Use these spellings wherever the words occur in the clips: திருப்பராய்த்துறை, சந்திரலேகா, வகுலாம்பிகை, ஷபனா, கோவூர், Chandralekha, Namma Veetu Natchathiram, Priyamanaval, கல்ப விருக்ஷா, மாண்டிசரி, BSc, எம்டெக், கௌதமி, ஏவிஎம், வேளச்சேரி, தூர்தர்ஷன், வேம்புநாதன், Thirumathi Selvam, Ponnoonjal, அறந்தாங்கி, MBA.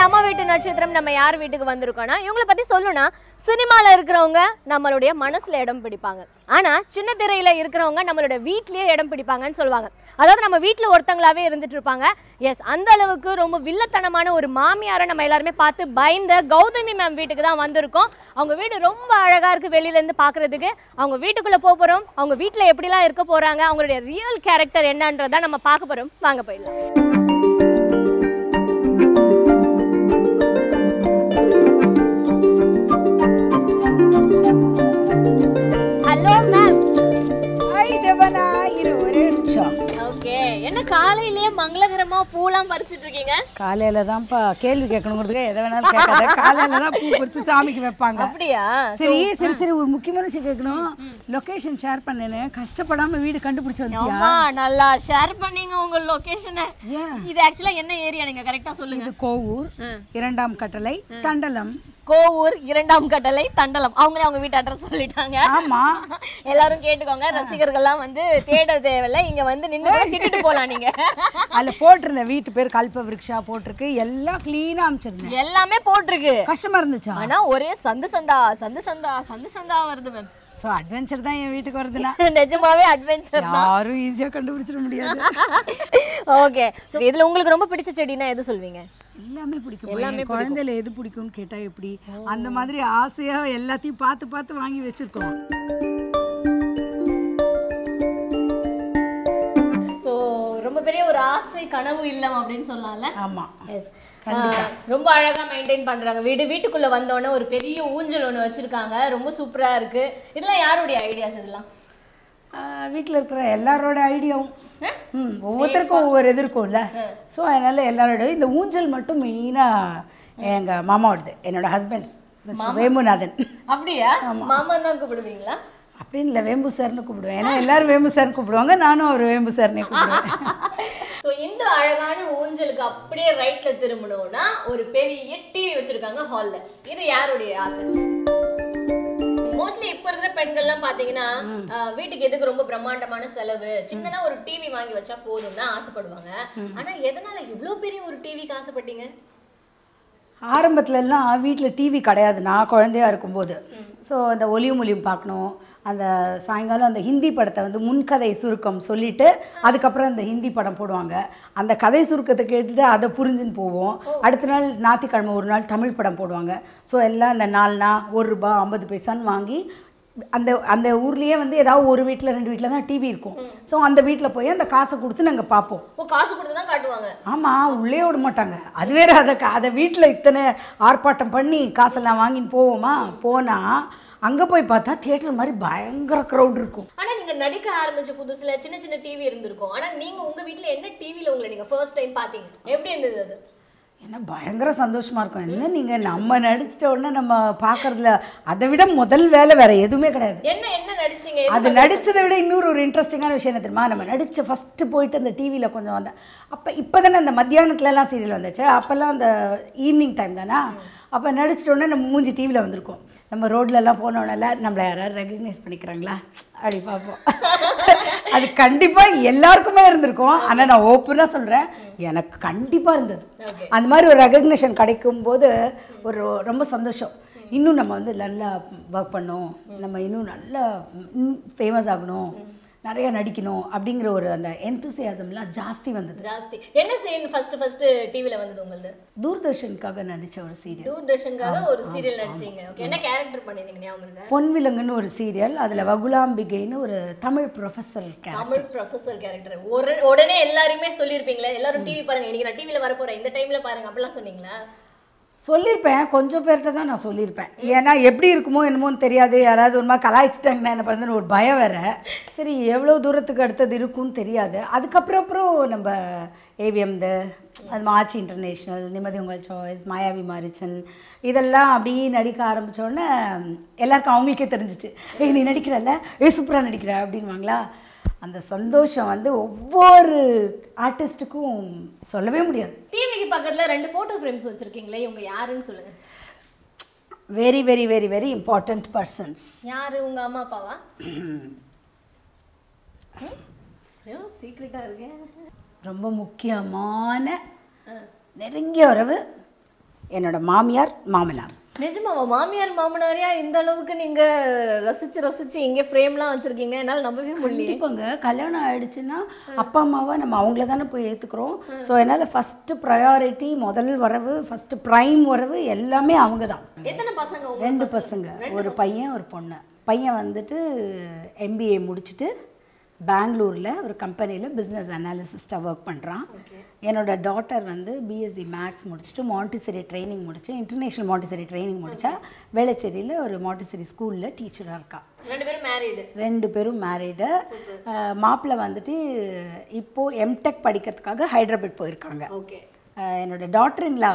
நம்ம வீட்டு நட்சத்திரம் நம்ம யார் வீட்டுக்கு வந்திருக்கோம்னா இவங்களை பத்தி சொல்லுனா சினிமால இருக்குறவங்க நம்மளுடைய மனசுல இடம் பிடிப்பாங்க. ஆனா சின்ன திரையில இருக்குறவங்க நம்மளுடைய வீட்லயே இடம் பிடிப்பாங்கன்னு சொல்வாங்க. அதாவது நம்ம வீட்ல ஒருத்தங்களாவே இருந்துட்டு இருப்பாங்க. எஸ் அந்த அளவுக்கு ரொம்ப வில்லத்தனமான ஒரு மாமியாரை நம்ம எல்லாரும் பார்த்து பயந்த கௌதமி மேம் வீட்டுக்கு தான் வந்திருக்கோம். அவங்க வீடு ரொம்ப அழகா இருக்கு வெளியில இருந்து பார்க்கிறதுக்கு. அவங்க வீட்டுக்குள்ள போறோம். அவங்க வீட்ல எப்படிலாம் இருக்க போறாங்க அவங்களுடைய ரியல் கரெக்டர் என்னன்றதை நம்ம பார்க்க போறோம். வாங்க போயிடலாம். காலையிலே மங்களகரமா பூலாம் பறிச்சிட்டு இருக்கீங்க. காலையில தான் கேள்வி கேட்கணுங்கிறதுக்கு எதை வேணாலும் கேட்காத, காலையில தான் பூ பறிச்சு சாமிக்கு வைப்பாங்க. அப்படியா? சரி சரி சரி, ஒரு முக்கியமான விஷயம் கேட்கணும். லொகேஷன் ஷேர் பண்ணேன்னு கஷ்டப்படாம வீடு கண்டுபிடிச்சு வந்தியா? நல்லா ஷேர் பண்ணீங்க உங்க லொகேஷனை. இது ஆக்சுவலா என்ன ஏரியா நீங்க கரெக்டா சொல்லுங்க. இது கோவூர் 2ஆம் கட்டளை தண்டலம். கோவூர் 2ஆம் கட்டளை தண்டலம். அவங்களே அவங்க வீட்டு அட்ரஸ் சொல்லிட்டாங்க. ஆமா, எல்லாரும் கேட்டுக்கோங்க. ரசிகர்கள்லாம் வந்து தேட தேவையில்லை, இங்க வந்து நின்று திட்டுட்டு போலாம். நீங்க அதுல போட்டிருந்த வீட்டு பேர் கல்ப விருக்ஷா போட்டிருக்கு, எல்லாம் கிளீனா அமைச்சிருந்தேன், எல்லாமே போட்டிருக்கு. கஷ்டமா இருந்துச்சு, ஆனா ஒரே சந்து சந்தா சந்து சந்தா சந்து சந்தா வருது மேம். சோ அட்வென்ச்சர் தான் என் வீட்டுக்கு வருதுன்னா நிஜமாவே அட்வென்ச்சர் தான், யாரும் ஈஸியா கண்டுபிடிச்சிட முடியாது. ஓகே, சோ இதுல உங்களுக்கு ரொம்ப பிடிச்ச செடினா எது சொல்வீங்க? எல்லாமே பிடிக்கும். எல்லாமே குழந்தையில எது பிடிக்கும்னு கேட்டா எப்படி அந்த மாதிரி ஆசையா எல்லாத்தையும் பார்த்து பார்த்து வாங்கி வச்சிருக்கோம். சோ ரொம்ப பெரிய ஒரு ஆசை கனவு இல்லம் அப்படின்னு சொல்லலாம்ல. ஆமா, எஸ், ரொம்ப அழகா மெயின்டைன் பண்றாங்க வீடு. வீட்டுக்குள்ள வந்தோடனே ஒரு பெரிய ஊஞ்சல் ஒன்று வச்சிருக்காங்க, ரொம்ப சூப்பரா இருக்கு. இதெல்லாம் யாருடைய ஐடியாஸ்? இதெல்லாம் வீட்டில் இருக்கிற எல்லாரோட ஐடியாவும், ஒவ்வொருத்தருக்கும் ஒவ்வொரு இது இருக்கும்ல. ஸோ அதனால எல்லாரோட இந்த ஊஞ்சல் மட்டும் மெயினாக எங்கள் மாமாவோடது, என்னோட ஹஸ்பண்ட் மிஸ்டர் வேம்புநாதன். அப்படியா? மாமா தான் கூப்பிடுவீங்களா? அப்படின்னு இல்லை, வேம்பு சார்னு கூப்பிடுவேன். ஏன்னா எல்லாரும் வேம்பு சார்னு கூப்பிடுவாங்க, நானும் அவர் வேம்பு சார்னே கூப்பிடுவேன். ஸோ இந்த அழகான ஊஞ்சலுக்கு அப்படியே ரைட்டில் திரும்பணும்னா ஒரு பெரிய டிவி வச்சுருக்காங்க ஹாலில். இது யாருடைய ஆசை? மோஸ்ட்லி இப்ப இருக்கிற பெண்கள்லாம் பாத்தீங்கன்னா வீட்டுக்கு எதுக்கு ரொம்ப பிரம்மாண்டமான செலவு, சின்னதா ஒரு டிவி வாங்கி வச்சா போதும் தான் ஆசைப்படுவாங்க. ஆனா எதனால இவ்ளோ பெரிய ஒரு டிவிக்கு ஆசைப்பட்டீங்க? ஆரம்பத்துல எல்லாம் வீட்டுல டிவி கிடையாது, நான் குழந்தையா இருக்கும்போது. ஸோ அந்த ஒலியும் ஒலியும் பார்க்கணும், அந்த சாயங்காலம் அந்த ஹிந்தி படத்தை வந்து முன்கதை சுருக்கம் சொல்லிட்டு அதுக்கப்புறம் அந்த ஹிந்தி படம் போடுவாங்க, அந்த கதை சுருக்கத்தை கேட்டுட்டு அதை புரிஞ்சுன்னு போவோம். அடுத்த நாள் ஞாயிற்றுக்கிழமை ஒரு நாள் தமிழ் படம் போடுவாங்க. ஸோ எல்லாம் அந்த 4 நாள் 1 ரூபா 50 பைசான்னு வாங்கி அந்த அந்த ஊர்லேயே வந்து ஏதாவது ஒரு வீட்டில் 2 வீட்டில் தான் டிவி இருக்கும். ஸோ அந்த வீட்டில் போய் அந்த காசை கொடுத்து நாங்கள் பார்ப்போம். காசு கொடுத்து தான் காட்டுவாங்க. ஆமாம், உள்ளே விட மாட்டாங்க. அது வேறு, அதை அதை வீட்டில் இத்தனை ஆர்ப்பாட்டம் பண்ணி காசெல்லாம் வாங்கின்னு போவோமா, போனால் அங்கே போய் பார்த்தா தியேட்டர் மாதிரி பயங்கர க்ரௌட் இருக்கும். ஆனால் நீங்கள் நடிக்க ஆரம்பித்த புதுசில் சின்ன சின்ன டிவி இருந்திருக்கும், ஆனால் நீங்கள் உங்கள் வீட்டில் என்ன டிவியில் உங்களை நீங்கள் ஃபர்ஸ்ட் டைம் பார்த்தீங்க, எப்படி இருந்தது அது? ஏன்னா பயங்கர சந்தோஷமாக இருக்கும். என்ன நீங்கள் நம்ம நடிச்சிட்ட உடனே நம்ம பார்க்குறதுல அதை விட முதல் வேலை வேறு எதுவுமே கிடையாது. என்ன என்ன நடிச்சிங்க? அது நடித்ததை விட இன்னொரு ஒரு இன்ட்ரெஸ்டிங்கான விஷயம் என்ன தெரியுமா, நம்ம நடித்த ஃபஸ்ட்டு போயிட்டு அந்த டிவியில் கொஞ்சம் வந்தேன். இப்போ தானே அந்த மத்தியானத்துலலாம் சீரியல் வந்துச்சு, அப்போல்லாம் அந்த ஈவினிங் டைம் தானே. அப்போ நடிச்சிட்டோன்னே நம்ம மூஞ்சி டிவியில் வந்திருக்கோம். நம்ம ரோட்லலாம் போனோன்னல நம்மளை யாராவது ரெகக்னைஸ் பண்ணிக்கிறாங்களா அப்படி பார்ப்போம். அது கண்டிப்பாக எல்லாருக்குமே இருந்திருக்கும், ஆனால் நான் ஓப்பனாக சொல்கிறேன், எனக்கு கண்டிப்பாக இருந்தது. அந்த மாதிரி ஒரு ரெகக்னேஷன் கிடைக்கும்போது ஒரு ரொம்ப சந்தோஷம். இன்னும் நம்ம வந்து நல்லா ஒர்க் பண்ணோம், நம்ம இன்னும் நல்லா ஃபேமஸ் ஆகணும், நிறைய நடிக்கணும் அப்படிங்கிற ஒரு அந்த எந்தூசியாசம்லாம் ஜாஸ்தி வந்தது. ஜாஸ்தி என்ன சீன் ஃபர்ஸ்ட் டிவில வந்தது உங்களுக்கு? தூர்தர்ஷனுக்காக நடிச்ச ஒரு சீரியல். தூர்தர்ஷனுக்காக ஒரு சீரியல் நடிச்சீங்க. ஓகே, என்ன கேரக்டர் பண்ணிருந்தீங்க ஞாபகம் இருக்கா? பொன்விலங்குன்னு ஒரு சீரியல், அதுல வகுலாம்பிகைன்னு ஒரு Tamil professor character. Tamil professor character. ஒரு உடனே எல்லாருமே சொல்லிருப்பீங்களா, எல்லாரும் டிவி பாருங்க இன்னைக்கு நான் டிவில வர போறேன் இந்த டைம்ல பாருங்க அப்படிலாம் சொன்னீங்களா? சொல்லியிருப்பேன், கொஞ்சம் பேர்கிட்ட தான் நான் சொல்லியிருப்பேன். ஏன்னா எப்படி இருக்குமோ என்னமோன்னு தெரியாது, யாராவது ஒரு மாதிரி கலாய்ச்சிட்டாங்கன்னா என்ன பண்ணுறதுன்னு ஒரு பயம் வேறு. சரி, எவ்வளோ தூரத்துக்கு அடுத்தது இருக்கும்னு தெரியாது. அதுக்கப்புறம் நம்ம ஏவிஎம் அது மாச்சி இன்டர்நேஷ்னல், நிம்மதி உங்கள் சாய்ஸ், மாயாவி மாரிச்சன் இதெல்லாம் அப்படியே நடிக்க ஆரம்பித்தோடனே எல்லாருக்கும் அவங்களுக்கே தெரிஞ்சிச்சு, ஏய் நீ நடிக்கிறல்ல, ஏ சூப்பராக நடிக்கிற அப்படின்வாங்களா. அந்த சந்தோஷம் வந்து ஒவ்வொரு ஆர்டிஸ்ட்டுக்கும் சொல்லவே முடியாது. டிவிக்கு பக்கத்தில் 2 ஃபோட்டோ ஃப்ரேம்ஸ் வச்சுருக்கீங்களே, இவங்க யாருன்னு சொல்லுங்கள். Very very very very important persons. யார்? உங்கள் அம்மா அப்பாவா? சீக்ரெட்டாக இருக்கேன். ரொம்ப முக்கியமான நெருங்கிய உறவு, என்னோட மாமியார் மாமனார். நிஜமாவா மாமியார் மாமனாரியா இந்த அளவுக்கு நீங்க ரசிச்சு ரசிச்சு இங்கே ஃப்ரேம்லாம் வச்சிருக்கீங்க, என்னால் நம்பவே முடியல. இப்போங்க கல்யாணம் ஆயிடுச்சுன்னா அப்பா அம்மாவை நம்ம அவங்கள தானே போய் ஏற்றுக்கிறோம். ஸோ அதனால ஃபர்ஸ்ட் ப்ரையாரிட்டி முதல் வரவு ஃபர்ஸ்ட் ப்ரைம் வரவு எல்லாமே அவங்க தான். எத்தனை பசங்க? 2 பசங்க, ஒரு பையன் ஒரு பொண்ணு. பையன் வந்துட்டு MBA முடிச்சுட்டு பெங்களூரில் ஒரு கம்பெனியில் பிஸ்னஸ் அனாலிசிஸ்ட்டாக ஒர்க் பண்ணுறான். என்னோடய டாட்டர் வந்து BSc மேக்ஸ் முடிச்சுட்டு மாண்டிசரி ட்ரைனிங் முடிச்சு இன்டர்நேஷ்னல் மாண்டிசரி ட்ரைனிங் முடித்தா வேளச்சேரியில் ஒரு மாண்டிசரி ஸ்கூலில் டீச்சராக இருக்கா. 2 பேரும் மேரீடு. மாப்பிள்ளை வந்துட்டு இப்போது எம்டெக் படிக்கிறதுக்காக ஹைதராபாத் போயிருக்காங்க. என்னோட டாட்டர்ங்களா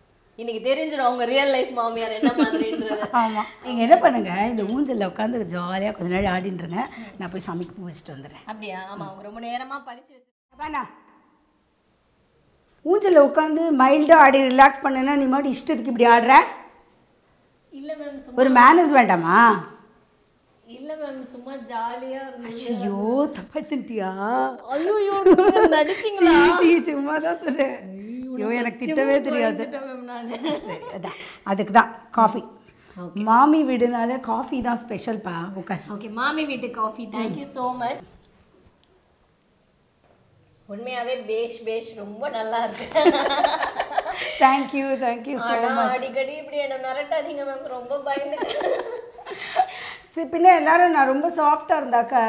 இன்னைக்கு தெரிஞ்சிடும் அவங்க ரியல் லைஃப் மாமியார் என்ன மாதிரின்றது. ஆமாம், நீங்கள் என்ன பண்ணுங்கள், இந்த ஊஞ்சலில் உட்காந்து ஜாலியாக கொஞ்ச நாள் ஆடிட்டுருங்க, நான் போய் சமைக்க வச்சுட்டு வந்துடுறேன். அப்படியா? ஆமாம், அவங்க ரொம்ப நேரமாக பறிச்சு வச்சுருக்கேன். ஊஞ்சலில் உட்காந்து மைல்டாக ஆடி ரிலாக்ஸ் பண்ணுன்னா நீ மட்டும் இஷ்டத்துக்கு இப்படி ஆடுற? இல்லை மேம், ஒரு மேனேஜ் வேண்டாமா? இல்லை மேம், சும்மா ஜாலியாக இருந்துச்சு. ஐயோ தப்பாடுத்துட்டியா? ஐயோ நடிச்சிங்களா? சும்மா தான் சொல்கிறேன். எனக்கு திட்டவே தெரியாது. அதுக்கு தான் காஃபி. மாமி வீடுனால காஃபி தான் ஸ்பெஷல் பா. ஓகே, மாமி வீட்டு காஃபி. Thank you so much. உண்மையாகவே பேஷ் பேஷ் ரொம்ப நல்லா இருக்கு. Thank you thank you so much. அடிக்கடி இப்படி என்ன மிரட்டாதீங்க மேம், ரொம்ப பயந்து. சரி, பின்ன எல்லாரும் நான் ரொம்ப சாஃப்டாக இருந்தாக்கா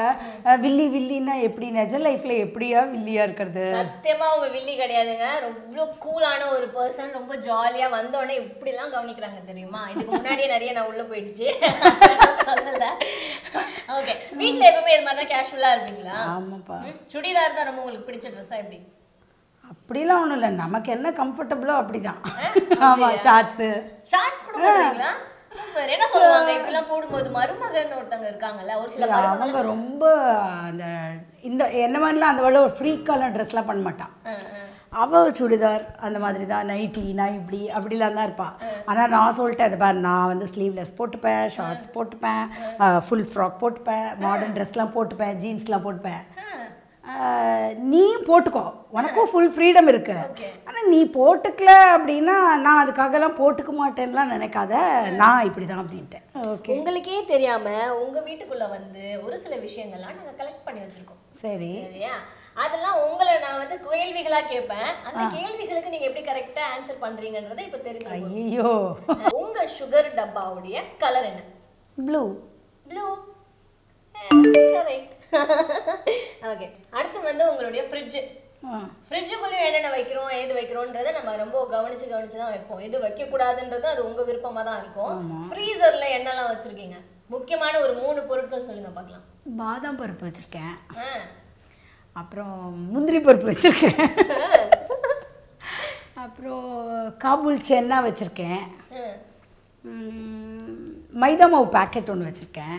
வில்லி வில்லின்னா எப்படி? நெஜ லைஃப்ல எப்படியா வில்லியா இருக்கிறது? சத்தியமா அவங்க வில்லி கிடையாதுங்க, ரொம்ப கூலான ஒரு பர்சன். ரொம்ப ஜாலியா வந்தோடனே இப்படிலாம் கவனிக்கிறாங்க தெரியுமா? இதுக்கு முன்னாடியே நிறைய நான் உள்ள போயிடுச்சு சொல்லல. ஓகே, வீட்டில் எப்பவுமே இது மாதிரி கேஷுவலா இருப்பீங்களா? ஆமாப்பா. சுடிதார் தான் ரொம்ப உங்களுக்கு பிடிச்ச ட்ரெஸ்ஸா? எப்படி? அப்படிலாம் ஒன்றும் இல்லை, நமக்கு என்ன கம்ஃபர்டபுளோ அப்படிதான். ஆமா, ஷார்ட்ஸ் கூட போடுவீங்களா? என்ன சொல்லுவாங்க இப்பெல்லாம் போடும்போது? மருமகன் ஒருத்தவங்க இருக்காங்கல்ல, ஒரு சில அவங்க ரொம்ப அந்த இந்த என்ன மாதிரிலாம் அந்த வேலை ஒரு ஃப்ரீக்கான ட்ரெஸ்லாம் பண்ண மாட்டான். அவள் சுடிதார் அந்த மாதிரி தான், நைட்டி நான் இப்படி அப்படிலாம் தான் இருப்பாள். ஆனால் நான் சொல்லிட்டேன், அது பார் நான் வந்து ஸ்லீவ்லெஸ் போட்டுப்பேன், ஷார்ட்ஸ் போட்டுப்பேன், ஃபுல் ஃப்ராக் போட்டுப்பேன், மாடர்ன் ட்ரெஸ்லாம் போட்டுப்பேன், ஜீன்ஸ்லாம் போட்டுப்பேன். நீ போட்டுக்கோ, உனக்கும் ஃபுல் ஃப்ரீடம் இருக்கு. ஆனால் நீ போட்டுக்கல அப்படின்னா நான் அதுக்காகலாம் போட்டுக்க மாட்டேன்லாம் நினைக்காத, நான் இப்படி தான் அப்படின்ட்டேன். ஓகே, உங்களுக்கே தெரியாமல் உங்கள் வீட்டுக்குள்ளே வந்து ஒரு சில விஷயங்கள்லாம் நாங்கள் கலெக்ட் பண்ணி வச்சுருக்கோம். சரி, சரியா? அதெல்லாம் உங்களை நான் வந்து கேள்விகளாக கேட்பேன். அந்த கேள்விகளுக்கு நீங்கள் எப்படி கரெக்டாக ஆன்சர் பண்ணுறீங்கன்றதை இப்போ தெரிஞ்சுக்கோங்க. ஐயோ, உங்கள் சுகர் டப்பாவுடைய கலர் என்ன? ப்ளூ. Blue, correct. ஓகே, அடுத்து வந்து உங்களுடைய ஃப்ரிட்ஜ். ஃப்ரிட்ஜுக்குள்ளேயும் என்னென்ன வைக்கிறோம் ஏது வைக்கிறோன்றதை நம்ம ரொம்ப கவனிச்சு கவனிச்சு தான் வைப்போம். எது வைக்கக்கூடாதுன்றது அது உங்கள் விருப்பமாக தான் இருக்கும். ஃப்ரீசரில் என்னெல்லாம் வச்சுருக்கீங்க? முக்கியமான ஒரு 3 பொருட்கள் சொல்லுங்கள் பார்க்கலாம். பாதாம் பருப்பு வச்சுருக்கேன், அப்புறம் முந்திரி பருப்பு வச்சுருக்கேன், அப்புறம் காபூல் சென்னா வச்சுருக்கேன், மைதா மாவு பேக்கெட் ஒன்று வச்சுருக்கேன்,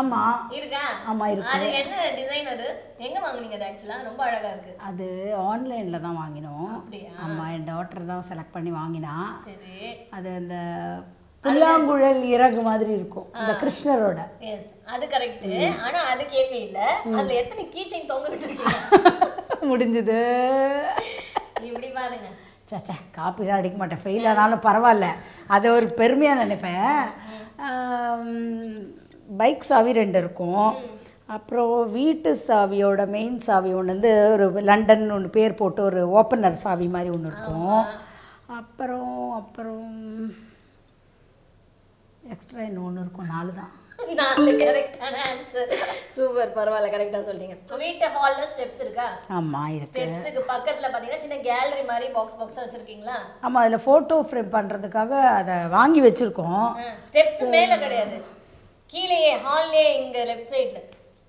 ஆமா இருக்கா? ஆமா இருக்கு. அது என்ன டிசைன்? அது எங்க வாங்குனீங்க? அது एक्चुअली ரொம்ப அழகா இருக்கு. அது ஆன்லைன்ல தான் வாங்கினோம். அப்படியே? ஆமா, என் டாட்டர் தான் செலக்ட் பண்ணி வாங்கினா. சரி, அது அந்த புல்லாங்குழல் இறகு மாதிரி இருக்கும், அந்த கிருஷ்ணரோட. எஸ், அது கரெக்ட். ஆனா அது கேள்வி இல்ல, அதுல எத்தனை கீ செயின் தொங்க விட்டுருக்கீங்க? முடிஞ்சது. இப்படி பாருங்க. சச்சா, காப்பிலாம் அடிக்க மாட்டேன், ஃபெயில் ஆனாலும் பரவாயில்ல, அதை ஒரு பெருமையா நினைப்பேன். பைக் சாவி 2 இருக்கும், அப்புறம் வீட்டு சாவியோட மெயின் சாவி ஒன்று வந்து ஒரு லண்டன் ஒன்று பேர் போட்டு ஒரு ஓப்பனர் சாவி மாதிரி ஒன்று இருக்கும். அப்புறம் எக்ஸ்ட்ரா இன்னும் ஒன்று இருக்கும். 4 தான். Not the correct answer. Super, parvala correct ah sollringa. Meet hall la steps iruka? Amma irukku. Steps ku pakkatla pathina chinna gallery mari box box vechirukingla? Amma adha photo frame pandradhukaga adha vaangi vechirukom. Steps mele kediyadu. Keeleye hall le inga left side la.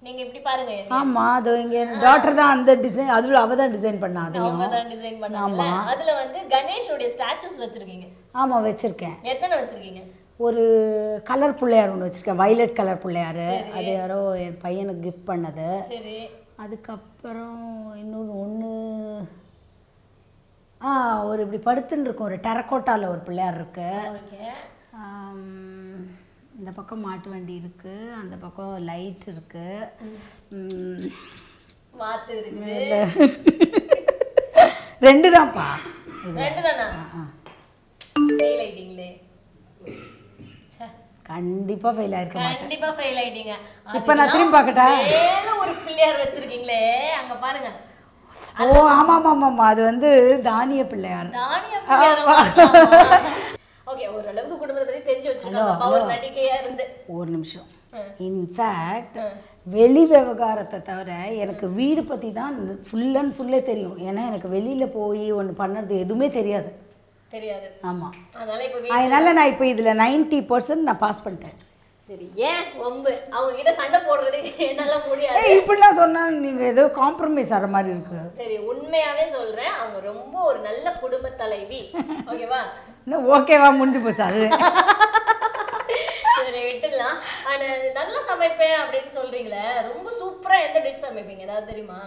நீங்க இப்படி பாருங்க. ஆமா, அது எங்க daughter தான் அந்த design, அதுல அவ தான் டிசைன் பண்ணா அது. அவங்க தான் டிசைன் பண்ணாங்க. அதுல வந்து கணேஷோட ஸ்டாச்சூஸ் வச்சிருக்கீங்க. ஆமா வச்சிருக்கேன். எத்தனை வச்சிருக்கீங்க? ஒரு கலர் புள்ளையார் ஒன்னு வச்சிருக்கேன். Violet colour Pillaiyar. அது யாரோ என் பையனுக்கு gift பண்ணது. சரி. அதுக்கு அப்புறம் இன்னொரு ஒன்னு ஒரு இப்படி படுத்துன்னு இருக்கும் ஒரு டெரகோட்டால ஒரு புள்ளையார் இருக்கு. ஓகே. இந்த பக்கம் மாட்டு வண்டி இருக்கு, அந்த பக்கம் லைட் இருக்கு, வாத்து இருக்குது. ரெண்டு தான்ப்பா. ரெண்டு தானா? ஃபெயில் ஆயிட்டீங்களே. கண்டிப்பா ஃபெயில் ஆயிருக்க மாட்டீங்க. கண்டிப்பா ஃபெயில் ஆயிட்டீங்க. இப்போ நான் திரும்பி பார்க்கட்டா? வேற ஒரு பிள்ளையார் வச்சிருக்கீங்களே, அங்க பாருங்க. ஓ ஆமா ஆமா ஆமா, அது வந்து தானிய பிள்ளையார். தானிய பிள்ளையார். Okay, ஒரு அளவுக்கு குடும்பத்தை பத்தி தெரிஞ்சு வச்சிருக்காங்க. பவர் நடிகையா இருந்து ஒரு நிமிஷம். இன்ஃபேக்ட் வெளி விவகாரத்தை தவிர எனக்கு வீடு பத்தி தான் ஃபுல் அண்ட் ஃபுல்லே தெரியும். ஏன்னா எனக்கு வெளியில போய் ஒன்று பண்ணுறது எதுவுமே தெரியாது. தெரியாது. ஆமா. அதனால நான் இப்போ இதுல 90% நான் பாஸ் பண்ணிட்டேன். சரி, ஏன் ஒம்பு அவங்க கிட்ட சண்டை போடுறது என்னால முடியாது. இப்படிலாம் சொன்னா நீங்க ஏதோ காம்ப்ரமைஸ் ஆற மாதிரி இருக்கு. சரி, உண்மையாவே சொல்றேன், அவங்க ரொம்ப ஒரு நல்ல குடும்ப தலைவி. ஓகேவா? இன்னும் ஓகேவா முடிஞ்சு போச்சு அது. சரி விட்டுலாம். ஆனா நல்லா சமைப்பேன் அப்படின்னு சொல்றீங்களே, ரொம்ப சூப்பரா எந்த டிஷ் சமைப்பீங்க ஏதாவது தெரியுமா?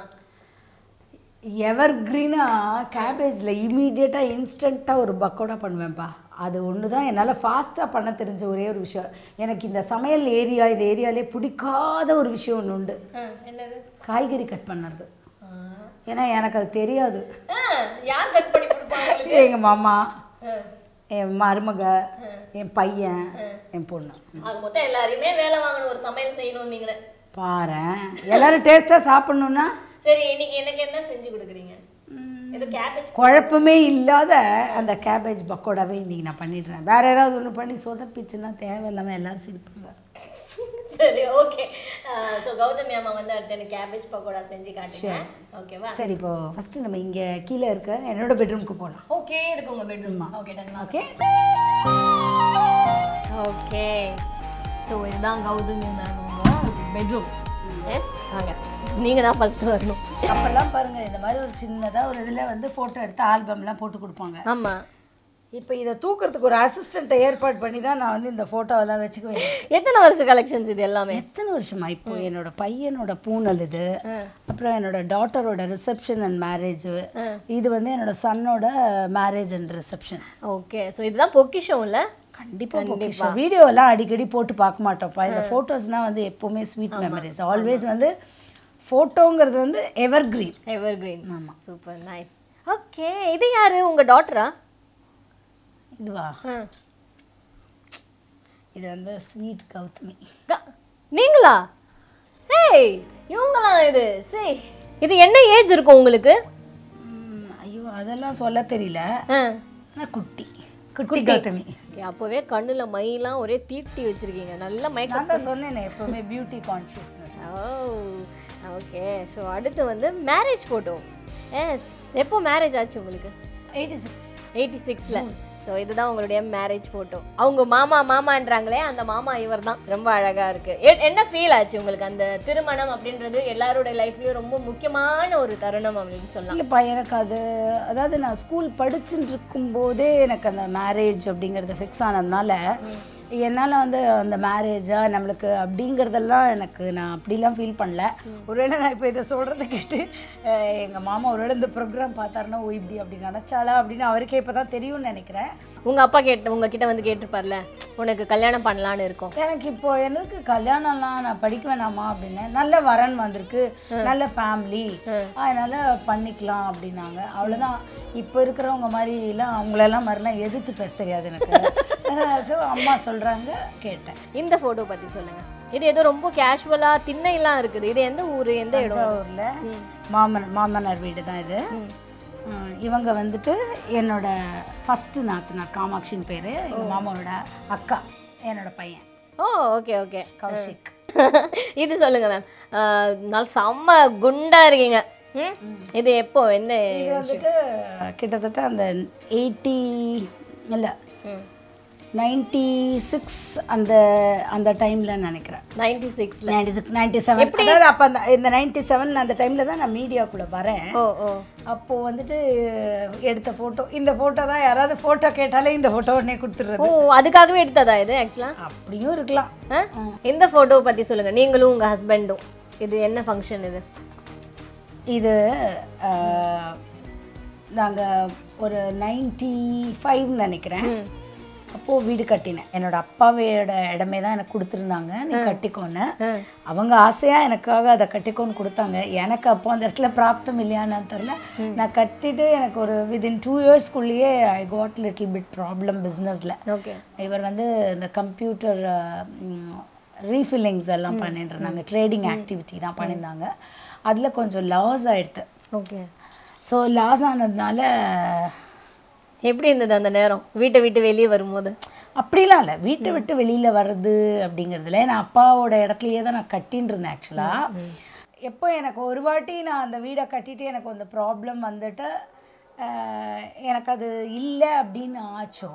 எவர் கிரீனா கேபேஜ்ல இமீடியட்டா இன்ஸ்டன்ட்டா ஒரு பக்கோடா பண்ணுவேன்ப்பா. அது ஒன்று தான் என்னால் ஃபாஸ்ட்டாக பண்ண தெரிஞ்ச ஒரே ஒரு விஷயம். எனக்கு இந்த சமையல் ஏரியா இந்த ஏரியாலே பிடிக்காத ஒரு விஷயம் ஒன்று உண்டு. என்னது? காய்கறி கட் பண்ணுறது. ஏன்னா எனக்கு அது தெரியாது. யார் கட் பண்ணி கொடுப்பாங்க? எங்கள் மாமா, என் மருமக, என் பையன், என் பொண்ணு. அது மொத்தம் எல்லாரையுமே வேலை வாங்கணும் ஒரு சமையல் செய்யணும். நீங்களே பாரு, எல்லாரும் டேஸ்ட்டாக சாப்பிட்ணுன்னா. சரி, இன்னைக்கு எனக்கு என்ன செஞ்சு கொடுக்குறீங்க? குழப்பமே இல்லாத அந்த கேபேஜ் பக்கோடாவே இன்னைக்கு நான் பண்ணிடுறேன். வேற ஏதாவது ஒன்று பண்ணி சொதப்பிச்சுன்னா தேவையில்லாமல் எல்லாரும் சிரிப்பாங்க. சரி, ஓகே. ஸோ கௌதமி அம்மா வந்து அடுத்து எனக்கு கேபேஜ் பக்கோடா செஞ்சு காட்டுங்க. ஓகேவா? சரி, இப்போ ஃபர்ஸ்ட் நம்ம இங்கே கீழே இருக்க என்னோட பெட்ரூம்க்கு போகலாம். ஓகே, இருக்கு உங்கள் பெட்ரூமா? Okay done. Okay okay. So இதுதான் கௌதமி மேம் உங்கள் பெட்ரூம். எஸ், வாங்க. நீங்கள் தான் ஃபர்ஸ்ட்டு வரணும். அப்போல்லாம் பாருங்கள், இந்த மாதிரி ஒரு சின்னதாக ஒரு இதில் வந்து ஃபோட்டோ எடுத்து ஆல்பம்லாம் போட்டு கொடுப்பாங்க. ஆமாம். இப்போ இதை தூக்கிறதுக்கு ஒரு அசிஸ்டண்ட்டை ஏற்பாடு பண்ணி தான் நான் வந்து இந்த ஃபோட்டோவெல்லாம் வச்சுக்குவேன். எத்தனை வருஷம் கலெக்ஷன்ஸ் இது எல்லாமே? எத்தனை வருஷமா? இப்போ என்னோட பையனோட பூனல் இது, அப்புறம் என்னோட டாட்டரோட ரிசப்ஷன் அண்ட் மேரேஜ், இது வந்து என்னோட சன்னோட marriage and reception. Okay, so இதுதான் பொக்கிஷம் இல்லை? கண்டிப்பாக பொக்கிஷம். வீடியோலாம் அடிக்கடி போட்டு பார்க்க மாட்டோம்ப்பா. இந்த ஃபோட்டோஸ்னால் வந்து எப்போவுமே ஸ்வீட் மெமரிஸ். ஆல்வேஸ் வந்து ஃபோட்டோங்கிறது வந்து எவர் கிரீன். Evergreen. ஆமாம். Super, nice. ஓகே, இது யார்? உங்கள் டாட்டரா? இதுவா? இது வந்து ஸ்வீட் கௌதமி. நீங்களா? ஏய், இவங்களா இது? சரி, இது என்ன ஏஜ் இருக்கும் உங்களுக்கு? ஐயோ, அதெல்லாம் சொல்ல தெரியல. ஆனால் குட்டி குட்டி கௌதமி. அப்போவே கண்ணில் மைலாம் ஒரே தீட்டி வச்சுருக்கீங்க. நல்ல மைக்காக தான் சொன்னேன். எப்போவுமே beauty consciousness. Oh okay. So அடுத்து வந்து மேரேஜ் ஃபோட்டோ. எஸ், எப்போ மேரேஜ் ஆச்சு உங்களுக்கு? 86ல். ஸோ இதுதான் உங்களுடைய மேரேஜ் ஃபோட்டோ. அவங்க மாமா மாமான்றாங்களே, அந்த மாமா இவர் தான். ரொம்ப அழகாக இருக்குது. என்ன ஃபீல் ஆச்சு உங்களுக்கு? அந்த திருமணம் அப்படின்றது எல்லாருடைய லைஃப்லேயும் ரொம்ப முக்கியமான ஒரு தருணம் அப்படின்னு சொல்லலாம். இல்லைப்பா, எனக்கு அது அதாவது நான் ஸ்கூல் படிச்சுட்டு இருக்கும்போதே எனக்கு அந்த மேரேஜ் அப்படிங்கிறது ஃபிக்ஸ் ஆனதுனால என்னால் வந்து அந்த மேரேஜாக நம்மளுக்கு அப்படிங்கிறதெல்லாம் எனக்கு நான் அப்படிலாம் ஃபீல் பண்ணல. ஒருவேளை நான் இப்போ இதை சொல்கிறத கேட்டு எங்கள் மாமா ஒருவேளை இந்த ப்ரோக்ராம் பார்த்தாருன்னா ஓ இப்படி அப்படி நினச்சாலா அப்படின்னு அவருக்கே இப்போ தான் தெரியும்னு நினைக்கிறேன். உங்கள் அப்பா உங்ககிட்ட வந்து கேட்டுருப்பார்ல, உனக்கு கல்யாணம் பண்ணலான்னு இருக்கும். எனக்கு இப்போ எனக்கு கல்யாணம்லாம் நான் படிக்க வேணாமா அப்படின்னு. நல்ல வரன் வந்திருக்கு, நல்ல ஃபேமிலி, அதனால் பண்ணிக்கலாம் அப்படின்னாங்க. அவ்வளோதான். இப்போ இருக்கிறவங்க மாதிரிலாம் அவங்களெல்லாம் மாதிரிலாம் எதிர்த்து பேச தெரியாது எனக்கு. ஸோ அம்மா சொல்கிறாங்க கேட்டேன். இந்த ஃபோட்டோ பற்றி சொல்லுங்கள். இது ஏதோ ரொம்ப கேஷுவலாக திண்ணையெல்லாம் இருக்குது. இது எந்த ஊர்? எந்த இடம்? ஊரில் மாமனார் வீடு தான் இது. இவங்க வந்துட்டு என்னோட ஃபஸ்ட்டு நாத்துனார், காமாட்சின்னு பேர். எங்கள் மாமாவோட அக்கா, என்னோட பையன். Oh, okay, okay. Kaushik. This is ma'am. This is 80 mila. 96 and the time la 96 97 the 97 and the time la na media ku oh appo vandu edutha photo inda photo da yaradu photo ketala inda photo ne kuduthirradhu oh adukagave edutha idu actually appadiyo irukla inda photo patti solunga neengalum unga husband idu enna function idu idu naanga oru 95 nenikren அப்போ வீடு கட்டினேன் என்னோட அப்பாவோட இடமே தான் எனக்கு கொடுத்திருந்தாங்க நீ கட்டிக்கோன்னு அவங்க ஆசையா எனக்காக அத கட்டிக்கோன்னு கொடுத்தாங்க எனக்கு அப்போ அந்த இடத்துல பிராப்தம் இல்லையான்னு தெரியல நான் கட்டிட்டு எனக்கு ஒரு within 2 years குள்ளேயே I got little bit problem businessல ஓகே இவர் வந்து இந்த கம்ப்யூட்டர் refillings எல்லாம் பண்ணிட்டு இருந்தாங்க ட்ரேடிங் ஆக்டிவிட்டி தான் பண்ணினாங்க அதுல கொஞ்சம் லாஸ் ஆயிடுது ஓகே சோ லாஸ் ஆனதுனால எப்படி இருந்தது அந்த நேரம் வீட்டை விட்டு வெளிய வரும்போது அப்படிலாம் இல்ல வீட்டை விட்டு வெளியில வரது அப்படிங்கிறதுல நான் அப்பாவோட இடத்துலயே தான் நான் கட்டிட்டு இருந்தேன் एक्चुअली எப்போ எனக்கு ஒரு வாட்டி நான் அந்த வீட கட்டிட்டு எனக்கு அந்த problem வந்துட்டு எனக்கு அது இல்ல அப்படின ஆச்சோ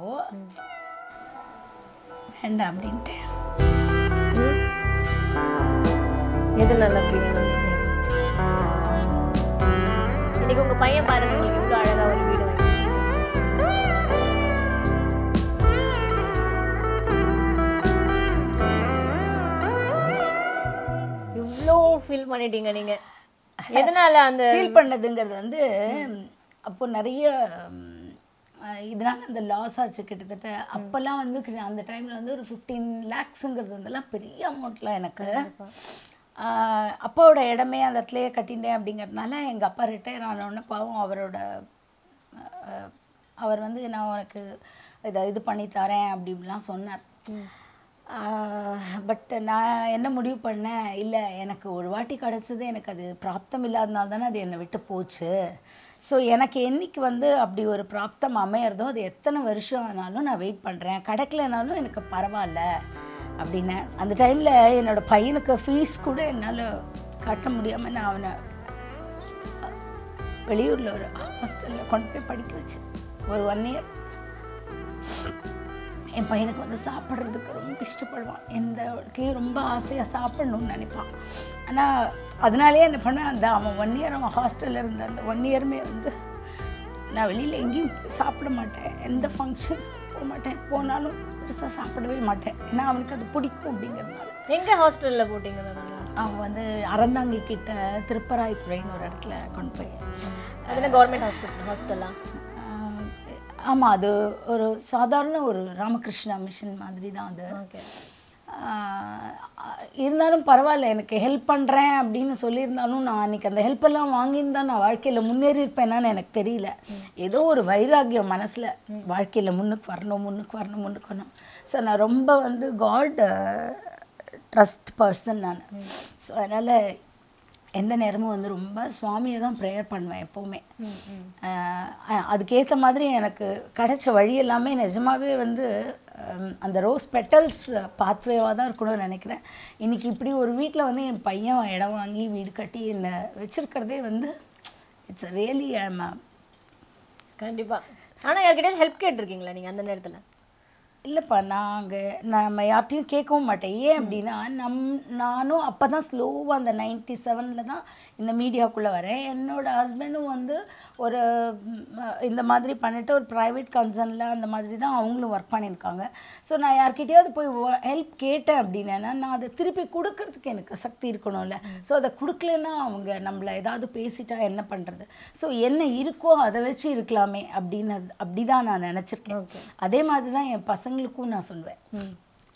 and அப்படினே எதனால அப்படி நடந்துச்சு இன்னைக்கு உங்க பையன் பாருங்க உங்களுக்கு இவ்ளோ அழகா ஒரு வீடு feel பண்ணிட்டீங்க நீங்க எதனால அந்த feel பண்ணதுங்கிறது வந்து அப்போ நிறைய இதனால அந்த லாஸ் ஆச்சு கிட்டத்தட்ட அப்பலாம் வந்து அந்த டைம்ல வந்து ஒரு 15 lakhsங்கிறது அதெல்லாம் பெரிய அமௌண்ட்ல எனக்கு அப்பாவோட இடமே அந்த இடத்துலயே கட்டிட்டேன் அப்படிங்கிறதுனால எங்க அப்பா ரிட்டையர் ஆனவன பாவம் அவரோட அவர் வந்து நான் எனக்கு இது பண்ணி தரேன் அப்படிலாம் சொன்னார் பட் நான் என்ன முடிவு பண்ண இல்ல எனக்கு ஒரு வாட்டி கடச்சது எனக்கு அது பிராப்தம் இல்லாதனால தான் அது என்ன விட்டு போச்சு சோ எனக்கு என்னைக்கு வந்து அப்படி ஒரு பிராப்தம் அமையறதோ அது எத்தனை வருஷம் ஆனாலும் நான் வெயிட் பண்றேன் கடக்கலனாலும் எனக்கு பரவாயில்லை அப்படினா அந்த டைம்ல என்னோட பையனுக்கு ஃபீஸ் கூட என்னால கட்ட முடியாம நான் அவனை வெளியூர்ல ஒரு ஹாஸ்டல்ல கொண்டு போய் படிக்க வச்சேன் ஒரு 1 இயர் என் பையனுக்கு வந்து சாப்பிடுறதுக்கு ரொம்ப கஷ்டப்படுவான் இந்த இடத்துலயே ரொம்ப ஆசையா சாப்பிடணும்னு நினைப்பான் ஆனால் அதனாலே என்ன பண்ணேன் அந்த அவன் 1 இயர் அவன் ஹாஸ்டலில் இருந்த அந்த 1 இயருமே வந்து நான் வெளியில் எங்கேயும் சாப்பிட மாட்டேன் எந்த ஃபங்க்ஷன்ஸ் போக மாட்டேன் போனாலும் பெருசாக சாப்பிடவே மாட்டேன் ஏன்னா அவனுக்கு அது பிடிக்கும் அப்படிங்கிறதுனால எங்கே ஹாஸ்டலில் போட்டிங்க அவன் வந்து அறந்தாங்கி கிட்ட திருப்பராய்த்துறைன்னு ஒரு இடத்துல கொண்டு போய் அதில் கவர்மெண்ட் ஹாஸ்டலா ஆமா அது ஒரு சாதாரண ஒரு ராமகிருஷ்ணா மிஷன் மாதிரி தான் அது ஓகே இருந்தாலும் பரவாயில்லை எனக்கு ஹெல்ப் பண்றேன் அப்படினு சொல்லி இருந்தாலும் நான் அன்னைக்கு அந்த ஹெல்ப் எல்லாம் வாங்கினா நான் வாழ்க்கையில முன்னேறி இருப்பேனான்னு எனக்கு தெரியல ஏதோ ஒரு வைராகியம் மனசுல வாழ்க்கையில முன்னுக்கு வரணும் சோ நான் ரொம்ப வந்து காட் ட்ரஸ்ட் पर्सन நான் சோ அதனால எந்த நேரமும் வந்து ரொம்ப சுவாமியை தான் பிரேயர் பண்ணுவேன் எப்பவுமே அதுக்கேத்த மாதிரி எனக்கு கடச்ச வழி எல்லாமே நிஜமாவே வந்து அந்த ரோஸ் பெட்டல்ஸ் பாத்வேவா தான் இருக்குன்னு நினைக்கிறேன் இன்னைக்கு இப்படி ஒரு வீட்ல வந்து என் பையன் இடம் வாங்கி வீடு கட்டி என்ன வெச்சிருக்கிறதே வந்து இட்ஸ் ரியலி ஐ அம் கண்டிப்பா ஆனா யார்கிட்ட ஹெல்ப் கேட்டிருக்கீங்களா நீங்க அந்த நேரத்துல இல்லப்பா நான் யார்ட்டையும் கேட்கவும் மாட்டேன் ஏன் அப்படின்னா நானும் அப்போ தான் ஸ்லோவாக அந்த 97ல தான் இந்த மீடியாக்குள்ளே வரேன் என்னோட ஹஸ்பண்டும் வந்து ஒரு இந்த மாதிரி பண்ணிட்டு ஒரு ப்ரைவேட் கன்சர்னில் அந்த மாதிரி தான் அவங்களும் ஒர்க் பண்ணியிருக்காங்க ஸோ நான் யார்கிட்டையாவது போய் ஹெல்ப் கேட்டேன் அப்படின்னா நான் அதை திருப்பி கொடுக்கறதுக்கு எனக்கு சக்தி இருக்கணும்ல ஸோ அதை கொடுக்கலன்னா அவங்க நம்மளை ஏதாவது பேசிட்டா என்ன பண்ணுறது ஸோ என்ன இருக்கோ அதை வச்சு இருக்கலாமே அப்படின்னு அப்படி தான் நான் நினச்சிருக்கேன் அதே மாதிரி தான் என் பசங்க ங்களுக்கும் நான் சொல்வேன்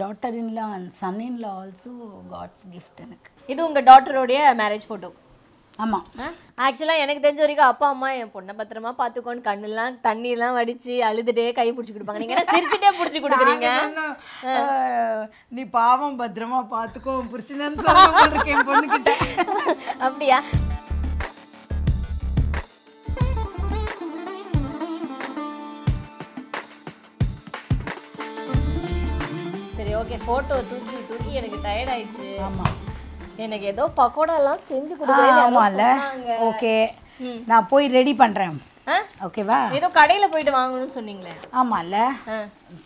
daughter-in-law and son-in-law also God's gift. This is your daughter's marriage photo. Amma. Actually, I think that Amma is a mother. I think that I okay, photo tooki enakku tired aichu amma enakku edo pakoda la senju kudukena amma la okay na poi ready pandren okay va edo kadaila poi vaangunu sonningala amma la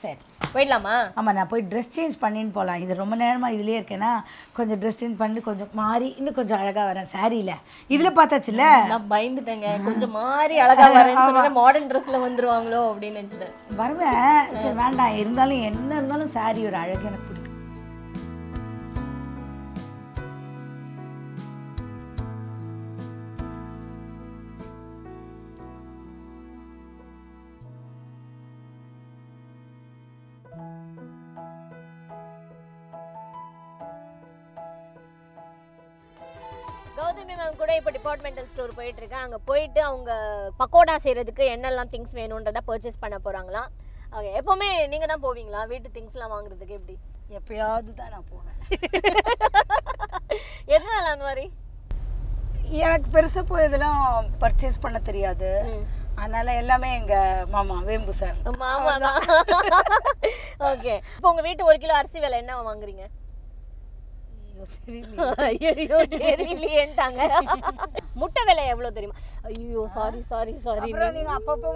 set poidalama amma na poi dress change pannin pola idu romba nerama idiliye irkena konja dress change panni konja mari innu konja alaga vara saree la idile paathachu la na bayinditenga konja mari alaga varenu sonna modern dress la vandruvaangalo appdi nenchida varva sir vanda irundalum enna irundalum saree or alaga enak pidikkum departmental store போயிட்டு இருக்க அங்க போயிடு அவங்க பக்கோடா செய்யிறதுக்கு என்னெல்லாம் things வேணும்ன்றத purchase பண்ண போறாங்களா okay எப்பவுமே நீங்க தான் போவீங்களா வீட்டு things எல்லாம் வாங்குறதுக்கு எப்படி எப்பயாவது தான் நான் போவேன் எதனால அந்த மாதிரி எனக்கு பெருசா போயதெல்லாம் பர்சேஸ் பண்ண தெரியாது அதனால எல்லாமே எங்க மாமா வேம்பு சார் மாமா தான் ஓகே இப்போ உங்க வீட்டு 1 கிலோ அரிசி விலை என்ன வாங்குறீங்க ஐயோ தெரியலண்டாங்க முட்டை விலை எவ்வளவு தெரியுமா ஐயோ சாரி சாரி சாரி நீங்க அப்பப்போ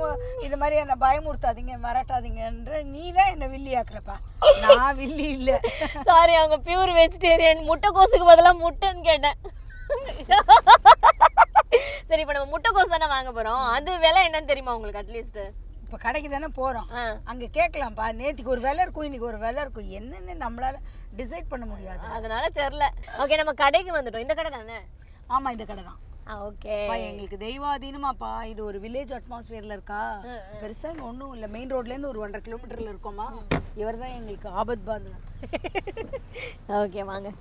இந்த மாதிரி என்ன பயமுறுத்தாதீங்க மறட்டாதீங்கன்ற நீதான் என்ன வில்லியாக்குறப்பா நான் வில்லி இல்ல சாரி அவங்க பியூர் வெஜிடேரியன் முட்டைகோஸுக்கு பதிலா முட்டைன்னு கேட்டேன் சரி இப்போ நம்ம முட்டைகோஸ் தான வாங்க போறோம் அது விலை என்னன்னு தெரியுமா உங்களுக்கு அட்லீஸ்ட் இப்ப கடைக்கு தான போறோம் அங்க கேக்கலாம் பா நேத்திக்கு ஒரு விலை இருக்கு இன்னைக்கு ஒரு விலை இருக்கு என்னன்னு நம்மளால decide பண்ண முடியாது அதனால தெரியல ஓகே நம்ம கடைக்கு வந்துட்டோம் இந்த கடை தானே ஆமா இந்த கடை தான் ஓகே பா உங்களுக்கு தெய்வாதீனமா பா இது ஒரு வில்லேஜ் அட்மாஸ்பியர்ல இருக்கா பெருசா ஒண்ணும் இல்ல மெயின் ரோட்ல இருந்து ஒரு 1.5 கிலோமீட்டர்ல இருக்கோமா இவர்தான் உங்களுக்கு ஆபத் பாந்து ஓகே வாங்க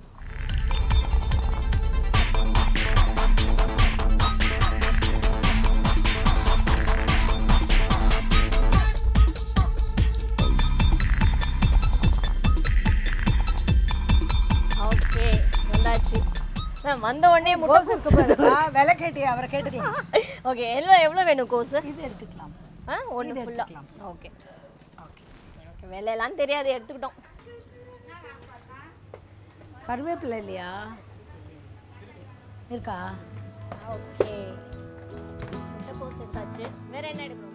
வந்த உடனே கோஸ்க்கு போறா விலை கேட்டி அவரை கேட்கலாம் ஓகே எவ்வளவு வேணும் கோஸ் இது எடுத்துக்கலாம் ஒண்ணு ஃபுல்லா ஓகே ஓகே ஓகே விலை எல்லாம் தெரியாது எடுத்துட்டோம் கருவேப்பிலை இல்லையா இருக்கா ஓகே இந்த கோஸ் எடுத்தாச்சு வேற என்ன எடுக்கணும்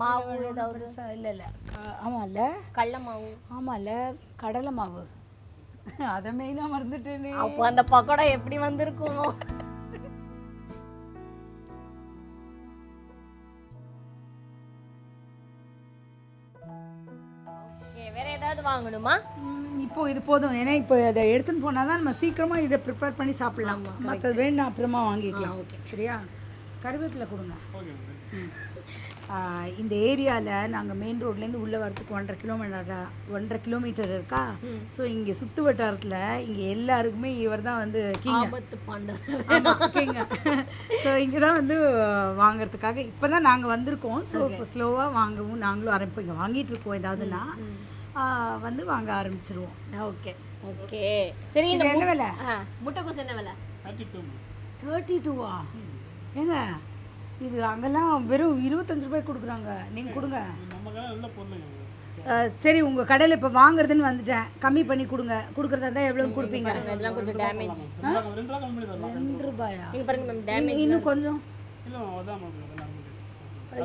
மாவு ஏதாவது இல்ல இல்ல ஆமால கள்ள மாவு ஆமால கடலை மாவு அத மெயினா மறந்துட்டேனே அப்ப அந்த பக்கோடா எப்படி வந்திருக்கும் ஓகே வேற ஏதாவது வாங்கணுமா இப்போ இது போதும் ஏனா இப்போ இத எடுத்துட்டு போனா தான் நம்ம சீக்கிரமா இத பிரிப்பேர் பண்ணி சாப்பிடலாம் மத்த வேணா அப்புறமா வாங்கிக்கலாம் சரியா கருவேப்பிலை கொடுங்க ஓகே இந்த ஏரியால நாங்க மெயின் ரோட்ல இருந்து உள்ள வரதுக்கு 1.5 கிலோமீட்டர் இருக்கா சோ இங்க சுத்து வட்டாரத்துல இங்க எல்லாருக்குமே இவர்தான் வந்து கிங் ஆபத்து பாண்டர் ஆமா கிங் சோ இங்க தான் வந்து வாங்குறதுக்காக இப்போதான் நாங்க வந்திருக்கோம் சோ ஸ்லோவா வாங்குவோம் நாங்களும் ஆரம்பிங்க வாங்கிட்டு இருக்கோம் ஏதாவதுனா வந்து வாங்க ஆரம்பிச்சிடுவோம் ஓகே ஓகே சரி இந்த என்ன விலை முட்டைகோஸ் என்ன விலை 32 ஆ ஏங்க இது அங்கலாம் வெறும் 25 ரூபாய்க்கு குடுக்குறாங்க நீங்க கொடுங்க நமக்கெல்லாம் நல்ல பொருள் சரி உங்க கடையில இப்ப வாங்குறதுன்னு வந்துட்டேன் கம்மி பண்ணி கொடுங்க குடுக்குறதா தான் எவ்வளவு கொடுப்பீங்க இதெல்லாம் கொஞ்சம் டேமேஜ் 2 ரூபாய் கம்மி பண்ணி தரலாம் 2 ரூபாயா நீங்க பாருங்க மேம் டேமேஜ் இன்னும் கொஞ்சம் இல்ல அதான்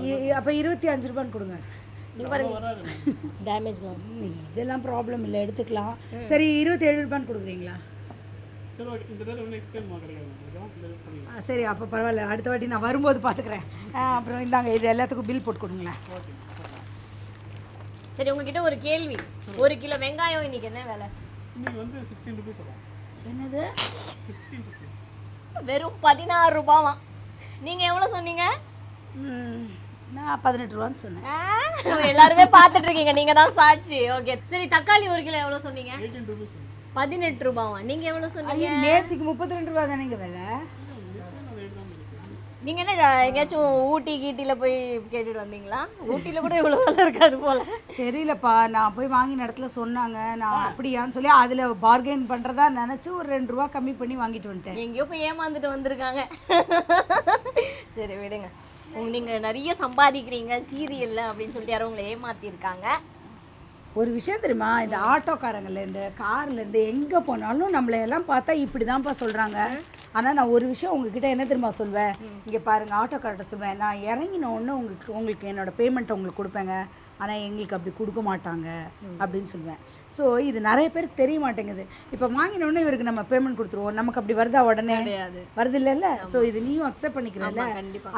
மேம் அப்ப 25 ரூபாய் கொடுங்க நீங்க பாருங்க டேமேஜ் இதெல்லாம் ப்ராப்ளம் இல்ல எடுத்துக்கலாம் சரி 27 ரூபாய் குடுக்குறீங்களா சரி அப்ப பரவாயில்லை அடுத்த வாட்டி நான் வரும்போது பாத்துக்கறேன் அப்புறம் இந்தாங்க இது எல்லாத்துக்கும் பில் போட்டு கொடுங்களா ஓகே சரி உங்ககிட்ட ஒரு கேள்வி 1 கிலோ வெங்காயம் இன்னைக்கு என்ன விலை இன்னைக்கு வந்து 16 ரூபாய் சொல்றோம் என்னது 16 ரூபாய் வெறும் 16 ரூபாயா நீங்க எவ்வளவு சொன்னீங்க நான் 18 ரூபான்னு சொன்னேன் எல்லாரும் பாத்துட்டு இருக்கீங்க நீங்க தான் சாட்சி ஓகே சரி தக்காளி 1 கிலோ எவ்வளவு சொன்னீங்க 18 ரூபாய் சொன்னீங்க 18 ரூபாயா நீங்க எவ்வளவு சொன்னீங்க ஐயோ நேத்துக்கு 32 ரூபாய் தானேங்க விலை நீங்க என்ன எங்கச்சு ஊட்டி கீட்டில போய் கேட்டிட்டு வந்தீங்களா ஊட்டில கூட இவ்வளவு நல்லா இருக்காது போல தெரியலப்பா நான் போய் வாங்கி நடத்துல சொன்னாங்க நான் அப்படியான்னு சொல்லி அதுல பார்கெயின் பண்றதா நினைச்சு ஒரு 2 ரூபாய் கம்மி பண்ணி வாங்கிட்டு வந்துட்டேன் எங்கயோ போய் ஏமாந்துட்டு வந்திருக்காங்க சரி விடுங்க நீங்க நிறைய சம்பாதிக்கிறீங்க சீரியல்ல அப்படினு சொல்லிட்டு யாரோ உங்களை ஏமாத்தி இருக்காங்க ஒரு விஷயம் தெரியுமா இந்த ஆட்டோக்காரங்கள இந்த கார்ல இருந்து எங்க போனாலும் நம்மள எல்லாம் பார்த்தா இப்படி தான்ப்பா சொல்றாங்க ஆனா நான் ஒரு விஷயம் உங்ககிட்ட என்ன தெரியுமா சொல்வேன் இங்க பாருங்க ஆட்டோக்காரட்ட சொல்வேன் நான் இறங்கின உடனே உங்களுக்கு என்னோட பேமெண்ட் உங்களுக்கு கொடுப்பேங்க ஆனா எங்களுக்கு அப்படி கொடுக்க மாட்டாங்க அப்படினு சொல்வேன் சோ இது நிறைய பேருக்கு தெரிய மாட்டேங்குது இப்ப வாங்கின உடனே இவருக்கு நம்ம பேமெண்ட் கொடுத்துருவோம் நமக்கு அப்படி வருதா உடனே வருது இல்லல்ல சோ இது நீயும் அக்செப்ட் பண்ணிக்கிறல்ல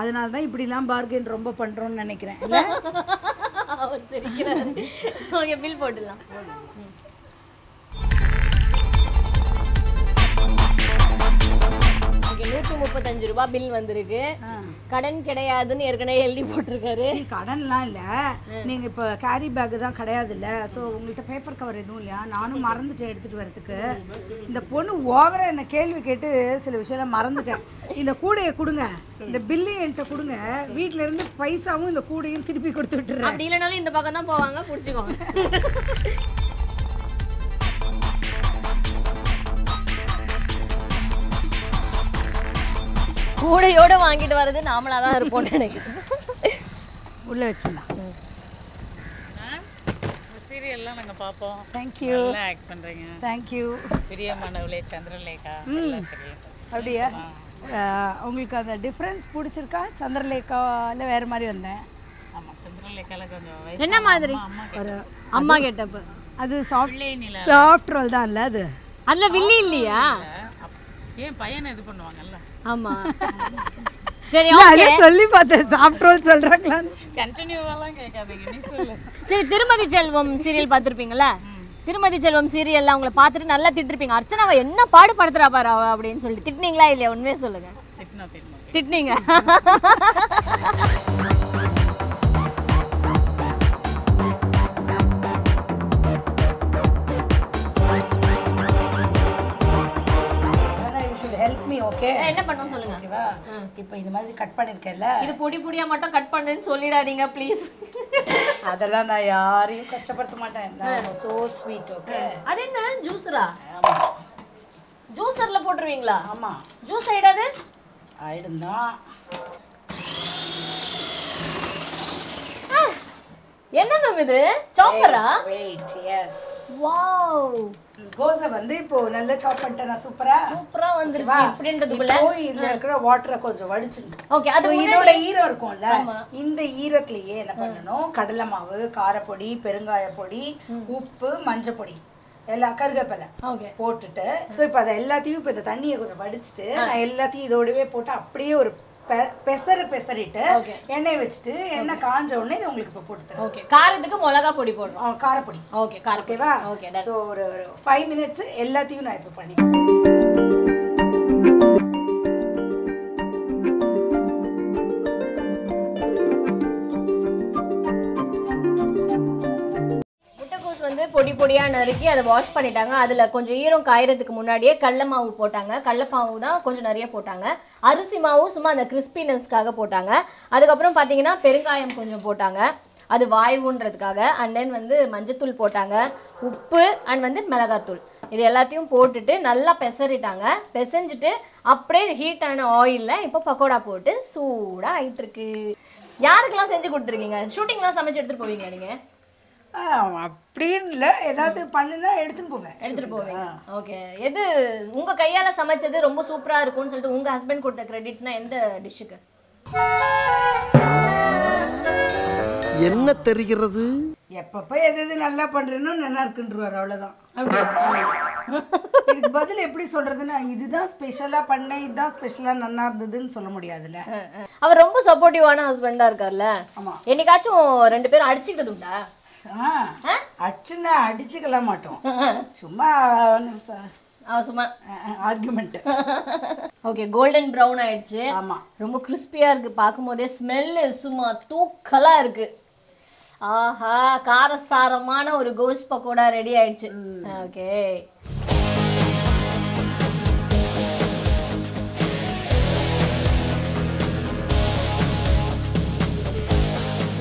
அதனால தான் இப்படி எல்லாம் பார்கெயின் ரொம்ப பண்றோம்னு நினைக்கிறேன் இல்ல சரிக்கிறாரு ஓகே பில் போடலாம் ₹135 பில் வந்திருக்கு கடன் கிடையாதுன்னு ஏற்கனவே எழுதி போட்டுருக்காரு கடன்லாம் இல்ல நீங்க இப்ப கேரி பேக் தான் கிடையாது இல்ல சோ உங்களுக்கு பேப்பர் கவர் எதுவும் இல்லையா நானும் மறந்துட்டேன் எடுத்துட்டு வரதுக்கு இந்த பொண்ணு ஓவரா என்ன கேள்வி கேட்டு சில விஷயங்களை மறந்துட்டேன் இந்த கூடையை கொடுங்க இந்த பில்லு என்கிட்ட கொடுங்க வீட்ல இருந்து பைசாவும் இந்த கூடையும் திருப்பி கொடுத்து விட்டுறேன் அப்படி இல்லனாலும் இந்த பக்கம் தான் போவாங்க புடிச்சுக்கோங்க கூடையோட வாங்கிட்டு வரது நாமளா தான் இருப்போம் நினைக்கிறேன் உள்ள வச்சிடலாம் சீரியல்லாம் நாங்க பாப்போம் थैंक यू நல்லா ஆக்ட் பண்றீங்க थैंक यू பிரியமானவளே சந்திரலேகா எல்லாம் சரி அப்படியே உங்களுக்கு அந்த டிஃபரன்ஸ் பிடிச்சிருக்கா சந்திரலேகால வேற மாதிரி வந்தேன் ஆமா சந்திரலேகால கொஞ்சம் என்ன மாதிரி ஒரு அம்மா கெட்டப் அது சாஃப்ட் ரோல் தான் இல்ல அது அதுல வில்லி இல்லையா ஏன் பையனை இது பண்ணுவாங்கல்ல ஆமா சரி ஓகே சொல்லி பார்த்தேன் சாஃப்ட் ரோல் சொல்றாங்களா கண்டினியூவாலாம் கேட்காதீங்க நீ சொல்லு சரி திருமதி செல்வம் சீரியல் பாத்துர்ப்பீங்கல திருமதி செல்வம் சீரியல்ல அவங்கள பாத்துட்டு நல்லா திட்டிருப்பீங்க அர்ச்சனாவை என்ன பாடு படுத்துறா பாரு அப்படினு சொல்லி திட்டினீங்களா இல்லையா உண்மையே சொல்லுங்க திட்டினீங்க ஓகே என்ன பண்ணனும் சொல்லுங்க ஓகேவா இப்போ இந்த மாதிரி கட் பண்ணிருக்கேன்ல இது பொடி பொடியா மட்டும் கட் பண்ணேன்னு சொல்லிடாதீங்க ப்ளீஸ் அதெல்லாம் நான் யாரையும் கஷ்டப்படுத்த மாட்டேன் நான் சோ ஸ்வீட் ஓகே அது என்ன ஜூஸரா ஆமா ஜூஸர்ல போடுவீங்களா ஆமா ஜூஸ் ஐடாது ஐடுனா என்னது இது சாப்பரா வெயிட் எஸ் வாவ் கோஸ வந்து இப்போ நல்ல சாப் பண்ணிட்டேனா சூப்பரா வந்துருச்சு இப்படின்றதுக்குள்ள ஓ இதுல இருக்கிற வாட்டரை கொஞ்சம் வடிச்சிடுங்க ஓகே அது இதோட ஈரம் இருக்கும்ல இந்த ஈரத்திலேயே என்ன பண்ணனும் கடலை மாவு காரப்பொடி பெருங்காய பொடி உப்பு மஞ்சள் பொடி எல்லா கருகப்பல ஓகே போட்டுட்டு சோ இப்போ அத எல்லாத்தையும் இப்போ இந்த தண்ணியை கொஞ்சம் வடிச்சிட்டு நான் எல்லாத்தையும் இதோடவே போட்டு அப்படியே ஒரு பெசற பெசறிட்டு எண்ணெய் வச்சிட்டு எண்ணெய் காஞ்ச உடனே இது உங்களுக்கு போட்டு தரேன் ஓகே காரத்துக்கு மிளகா பொடி போடுறோம் கார பொடி ஓகே காரக்கேவா ஓகே சோ ஒரு 5 minutes எல்லாத்தையும் நான் இப்ப பண்ணி முட்டைகோஸ் வந்து பொடி பொடியா நறுக்கி அதை வாஷ் பண்ணிட்டாங்க அதுல கொஞ்சம் ஈரம் காயறதுக்கு முன்னாடியே கடலை மாவு போட்டாங்க கடலை மாவு தான் கொஞ்சம் நிறைய போட்டாங்க அரிசி மாவும் சும்மா அந்த கிறிஸ்பினஸ்க்காக போட்டாங்க அதுக்கப்புறம் பார்த்தீங்கன்னா பெருங்காயம் கொஞ்சம் போட்டாங்க அது வாய்வுன்றதுக்காக அண்ட் தென் வந்து மஞ்சத்தூள் போட்டாங்க உப்பு அண்ட் வந்து மிளகாத்தூள் இது எல்லாத்தையும் போட்டுட்டு நல்லா பெசறிட்டாங்க பெசஞ்சிட்டு அப்படியே ஹீட்டான ஆயிலில் இப்போ பக்கோடா போட்டு சூடாக ஆயிட்டுருக்கு யாருக்கெல்லாம் செஞ்சு கொடுத்துருக்கீங்க ஷூட்டிங்லாம் சமைச்சு எடுத்துகிட்டு போவீங்க நீங்கள் அப்படின்னு இல்லை ஏதாவது பண்ணுனா எடுத்துட்டு போவேன் ஓகே எது உங்க கையால சமைச்சது ரொம்ப சூப்பரா இருக்கும்னு சொல்லிட்டு உங்க ஹஸ்பண்ட் கொடுத்த கிரெடிட்ஸ்னா எந்த டிஷ்க்கு என்ன தெரிகிறது எப்பப்ப எது நல்லா பண்றேன்னு நல்லா இருக்குன்றுவார் அவ்வளவுதான் இதுக்கு பதில் எப்படி சொல்றதுன்னா இதுதான் ஸ்பெஷலா பண்ண இதுதான் ஸ்பெஷலா நன்னா இருந்ததுன்னு சொல்ல முடியாதுல. அவர் ரொம்ப சப்போர்ட்டிவான ஹஸ்பண்டா இருக்கார்ல. ஆமா. என்னைக்காச்சும் ரெண்டு பேரும் அடிச்சிட்டது உண்டா? அடிச்சுனா அடிச்சுக்கல மாட்டோம். சும்மா சும்மா ஆர்குமெண்ட். ஓகே கோல்டன் ப்ரௌன் ஆயிடுச்சு. ஆமா. ரொம்ப கிறிஸ்பியா இருக்கு பாக்கும்போதே ஸ்மெல் சும்மா தூக்கலா இருக்கு. ஆஹா காரசாரமான ஒரு கோஸ் பக்கோடா ரெடி ஆயிடுச்சு. ஓகே.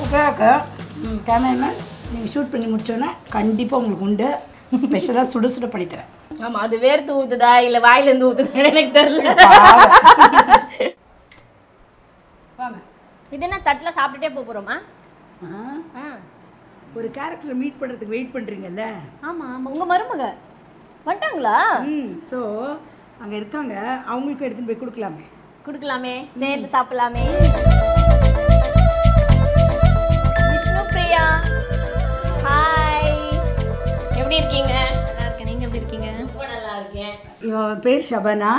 ஓகே. கேமராமேன் நீங்க ஷூட் பண்ணி முடிச்சோனா கண்டிப்பா உங்களுக்கு உண்டு ஸ்பெஷலா சுட சுட பண்ணி தரேன். ஆமா அது வேர்த்து ஊத்துதா இல்ல வாயில இருந்து ஊத்துதா எனக்கு தெரியல. வாங்க. இதென்ன தட்டல சாப்பிட்டுட்டே போறோமா? ஒரு கரெக்டர் மீட் பண்றதுக்கு வெயிட் பண்றீங்கல்ல? ஆமா ஆமா உங்க மருமக வந்துட்டாங்களா? சோ அங்க இருக்காங்க அவங்களுக்கு எடுத்து போய் கொடுக்கலாமே. கொடுக்கலாமே சேர்த்து சாப்பிடலாமே. இவன் பேர் ஷபனா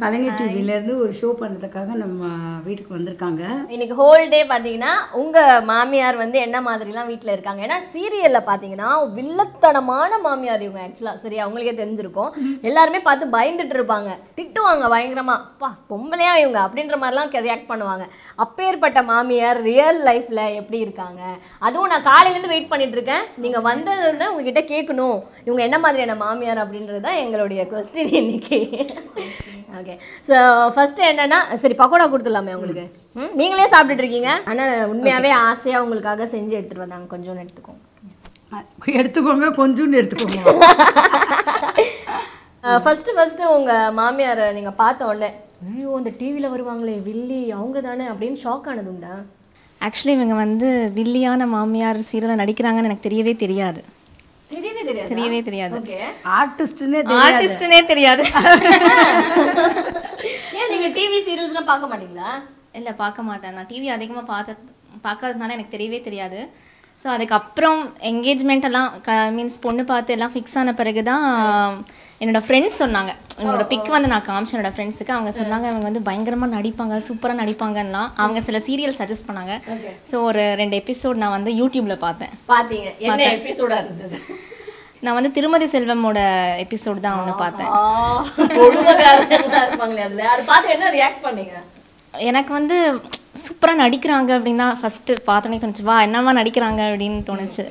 கலைஞர் டிவிலேருந்து ஒரு ஷோ பண்ணுறதுக்காக நம்ம வீட்டுக்கு வந்திருக்காங்க. இன்னைக்கு ஹோல் டே பார்த்தீங்கன்னா உங்கள் மாமியார் வந்து என்ன மாதிரிலாம் வீட்டில் இருக்காங்க. ஏன்னா சீரியலில் பார்த்தீங்கன்னா வில்லத்தனமான மாமியார் இவங்க ஆக்சுவலாக சரி அவங்களுக்கே தெரிஞ்சிருக்கும். எல்லாருமே பார்த்து பயந்துட்டு இருப்பாங்க திட்டுவாங்க பயங்கரமாக பா பொம்பளையா இவங்க அப்படின்ற மாதிரிலாம் ரியாக்ட் பண்ணுவாங்க. அப்பேற்பட்ட மாமியார் ரியல் லைஃப்பில் எப்படி இருக்காங்க அதுவும் நான் காலையிலேருந்து வெயிட் பண்ணிட்டு இருக்கேன். நீங்கள் வந்ததுன்னா உங்ககிட்ட கேட்கணும் இவங்க என்ன மாதிரியான மாமியார் அப்படின்றது தான் எங்களுடைய கொஸ்டின். ஓகே ஸோ ஃபஸ்ட்டு என்னென்னா சரி பக்கோடா கொடுத்துடலாமே உங்களுக்கு. நீங்களே சாப்பிட்டுட்டு இருக்கீங்க ஆனால் உண்மையாகவே ஆசையாக உங்களுக்காக செஞ்சு எடுத்துகிட்டு வந்தாங்க. கொஞ்சோன்னு எடுத்துக்கோங்க கொஞ்சோன்னு எடுத்துக்கோங்க. ஃபஸ்ட்டு உங்கள் மாமியார் நீங்கள் பார்த்த உடனே ஐயோ அந்த டிவியில் வருவாங்களே வில்லி அவங்க தானே அப்படின்னு ஷாக் ஆனது உண்டா? ஆக்சுவலி இவங்க வந்து வில்லியான மாமியார் சீரியலில் நடிக்கிறாங்கன்னு எனக்கு தெரியவே தெரியாது. ஓகே ஆர்டிஸ்ட்னே தெரியாது. ஏன் நீங்க டிவி சீரியல்ஸ்லாம் பார்க்க மாட்டீங்களா? இல்ல பார்க்க மாட்டேன் நான். டிவி அதிகமா பார்க்காததுனால எனக்கு தெரியவே தெரியாது. ஸோ அதுக்கப்புறம் என்கேஜ்மெண்ட் எல்லாம் மீன்ஸ் பொண்ணு பார்த்து எல்லாம் ஃபிக்ஸ் ஆன பிறகு தான் என்னோட ஃப்ரெண்ட்ஸ் சொன்னாங்க. என்னோட பிக் வந்து நான் காமிச்சேன் என்னோட ஃப்ரெண்ட்ஸுக்கு. அவங்க சொன்னாங்க அவங்க வந்து பயங்கரமாக நடிப்பாங்க சூப்பராக நடிப்பாங்கலாம். அவங்க சில சீரியல் சஜஸ்ட் பண்ணாங்க. ஸோ ஒரு 2 எபிசோட் நான் வந்து யூடியூப்ல பார்த்தேன். நான் வந்து திருமதி செல்வமோட எபிசோட் தான் ஒன்று பார்த்தேன். எனக்கு வந்து சூப்பராக நடிக்கிறாங்க அப்படின்னா ஃபர்ஸ்ட் பார்த்தோன்னே தோணுச்சு வா என்னவா நடிக்கிறாங்க அப்படின்னு தோணுச்சு.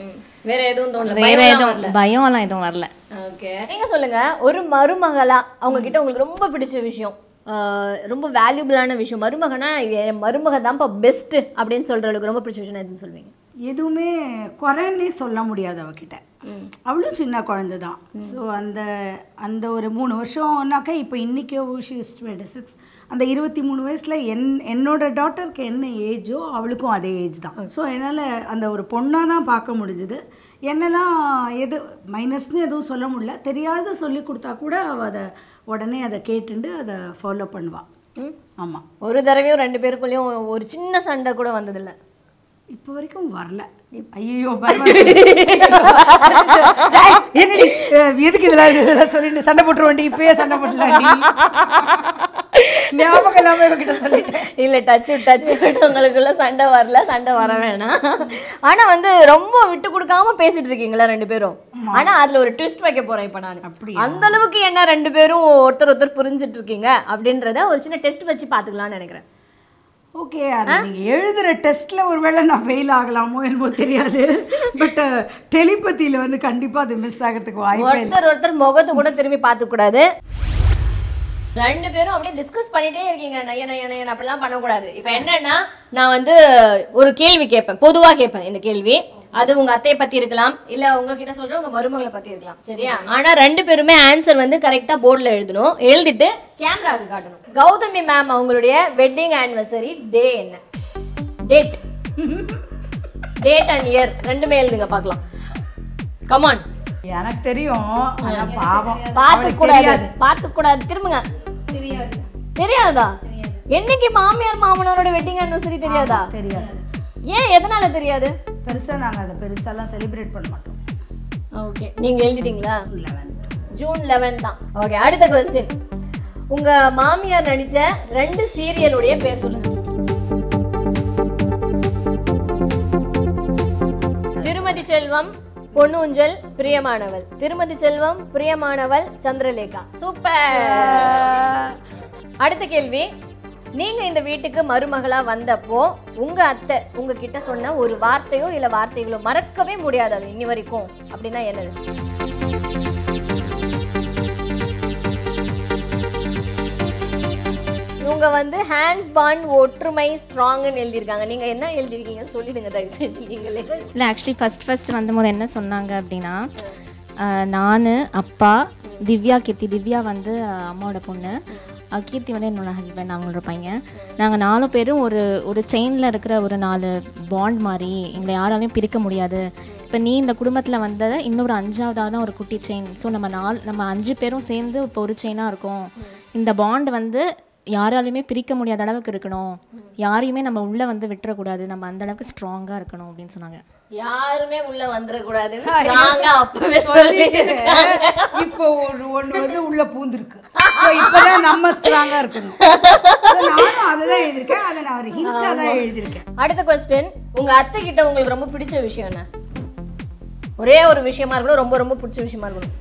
வேற எதுவும் தோணல வேற எதுவும் பயம்லாம் எதுவும் வரல. ஓகே நீங்க சொல்லுங்க ஒரு மருமகளா அவங்க கிட்ட உங்களுக்கு ரொம்ப பிடிச்ச விஷயம் ரொம்ப வேல்யூபிளான விஷயம் மருமகனா மருமக தான்ப்பா பெஸ்ட் அப்படின்னு சொல்ற அளவுக்கு ரொம்ப பிடிச்ச விஷயம் எதுன்னு சொல்லுவீங்க? எதுவுமே குறைன்னே சொல்ல முடியாது அவகிட்ட. அவளும் சின்ன குழந்தை தான். ஸோ அந்த அந்த ஒரு 3 வருஷம்னாக்கா இப்போ இன்னைக்கு 26 அந்த 23 வயசில் என்னோட டாட்டருக்கு என்ன ஏஜோ அவளுக்கும் அதே ஏஜ் தான். ஸோ என்னால் அந்த ஒரு பொண்ணாக தான் பார்க்க முடிஞ்சுது. என்னெல்லாம் எது மைனஸ்ன்னு எதுவும் சொல்ல முடியல. தெரியாத சொல்லி கொடுத்தா கூட அவள் அதை உடனே அதை கேட்டுண்டு அதை ஃபாலோ பண்ணுவாள். ஆமாம் ஒரு தடவையும் 2 பேருக்குள்ளேயும் ஒரு சின்ன சண்டை கூட வந்ததில்லை இப்போ வரைக்கும் வரல. ஐயோ எதுக்கு இதெல்லாம் சொல்லிட்டு சண்டை போட்டுருவோண்டி இப்பயே சண்டை போட்டுலாண்டி ஞாபகம் எல்லாமே கிட்ட சொல்லிட்டேன். இல்லை டச்சு உங்களுக்குள்ள சண்டை வரல சண்டை வர வேணாம். ஆனால் வந்து ரொம்ப விட்டு கொடுக்காம பேசிட்டு இருக்கீங்களா 2 பேரும்? ஆனால் அதில் ஒரு ட்விஸ்ட் வைக்க போகிறேன் இப்போ நான். அப்படி அந்த அளவுக்கு என்ன 2 பேரும் ஒருத்தர் புரிஞ்சிட்டு இருக்கீங்க அப்படின்றத ஒரு சின்ன டெஸ்ட் வச்சு பார்த்துக்கலாம்னு நினைக்கிறேன். ஓகே அது நீங்கள் எழுதுகிற டெஸ்ட்டில் ஒரு வேளை நான் ஃபெயில் ஆகலாமோ என்னமோ தெரியாது. பட் டெலிபதியில் வந்து கண்டிப்பாக அது மிஸ் ஆகிறதுக்கு வாய்ப்பு. ஒருத்தர் முகத்தை கூட திரும்பி பார்த்துக்கூடாது. 2 பேரும் அப்படியே டிஸ்கஸ் பண்ணிட்டே இருக்கீங்க நயன அப்படிலாம் பண்ணக்கூடாது. இப்போ என்னன்னா நான் வந்து ஒரு கேள்வி கேட்பேன் பொதுவாக கேட்பேன். இந்த கேள்வி அது உங்கள் அத்தையை பற்றி இருக்கலாம் இல்லை உங்ககிட்ட சொல்கிற உங்கள் மருமகளை பற்றி இருக்கலாம் சரியா? ஆனால் 2 பேருமே ஆன்சர் வந்து கரெக்டாக போர்டில் எழுதணும். எழுதிட்டு கேமராவுக்கு காட்டணும். கௌதமி மேம் அவங்களுடைய வெட்டிங் ஆனிவர்சரி டே என்ன? டேட் அண்ட் இயர் 2மே எழுதுங்க பார்க்கலாம். கமான் எனக்கு தெரியும் பார்த்து கூடாது திரும்புங்க. தெரியாதா என்னைக்கு மாமியார் மாமனாரோட வெட்டிங் ஆனிவர்சரி? தெரியாது. ஏன் எதனால தெரியாது? பெருசா நாங்க அதை பெருசாலாம் செலிப்ரேட் பண்ண மாட்டோம். ஓகே நீங்க எழுதிட்டீங்களா? 11th June 11th. Okay, add the question. Unga maamiyar nadicha rendu serial ude per solunga. Thirumathi Selvam, Ponnoonjal, Priyamanaval. Thirumathi Selvam, Priyamanaval, Chandralekha. Super. Adutha kelvi. நீங்க இந்த வீட்டுக்கு மருமகளா வந்தப்போ உங்க அத்தை உங்க கிட்ட சொன்ன ஒரு வார்த்தையோ இல்ல வார்த்தைகளோ மறக்கவே முடியாது அது இன்னி வரைக்கும் அப்படினா என்னது? உங்க வந்து ஹேண்ட்ஸ் பாண்ட் ஒற்றுமை ஸ்ட்ராங் னு எழுதி இருக்காங்க. நீங்க என்ன எழுதி இருக்கீங்க சொல்லிடுங்க தயவு செஞ்சு நீங்களே. இல்ல एक्चुअली ஃபர்ஸ்ட் வந்தமோது என்ன சொன்னாங்க அப்படினா நானு அப்பா திவ்யா கிட்டி திவ்யா வந்து அம்மாவோட பொண்ணு கீர்த்தி வந்து என்னோட ஹஸ்பண்ட் அவங்களோட பையன் நாங்கள் 4 பேரும் ஒரு ஒரு செயினில் இருக்கிற ஒரு 4 பாண்ட் மாதிரி எங்களை யாராலையும் பிரிக்க முடியாது இப்போ நீ இந்த குடும்பத்தில் வந்ததை இன்னொரு 5ஆவதான ஒரு குட்டி செயின் ஸோ நம்ம 5 பேரும் சேர்ந்து இப்போ ஒரு செயினாக இருக்கோம் இந்த பாண்ட் வந்து யாராலையுமே பிரிக்க முடியாத அளவுக்கு இருக்கணும் யாரையுமே நம்ம உள்ளே வந்து விட்டுறக்கூடாது நம்ம அந்த அளவுக்கு ஸ்ட்ராங்காக இருக்கணும் அப்படின்னு சொன்னாங்க யாருமே உள்ள வந்துடக்கூடாது நாங்க அப்பவே சொல்லிட்டேன் இப்போ ஒண்ணு வந்து உள்ள பூந்திருக்கு சோ இப்போதான் நம்ம ஸ்ட்ராங்கா இருக்கணும் நானும் அததான் எழுதி இருக்கேன் அத நான் ஒரு ஹிண்டா தான் எழுதி இருக்கேன் அடுத்த क्वेश्चन உங்க அத்தை கிட்ட உங்களுக்கு ரொம்ப பிடிச்ச விஷயம் என்ன ஒரே ஒரு விஷயமா இருக்கணும் ரொம்ப ரொம்ப பிடிச்ச விஷயமா இருக்கணும்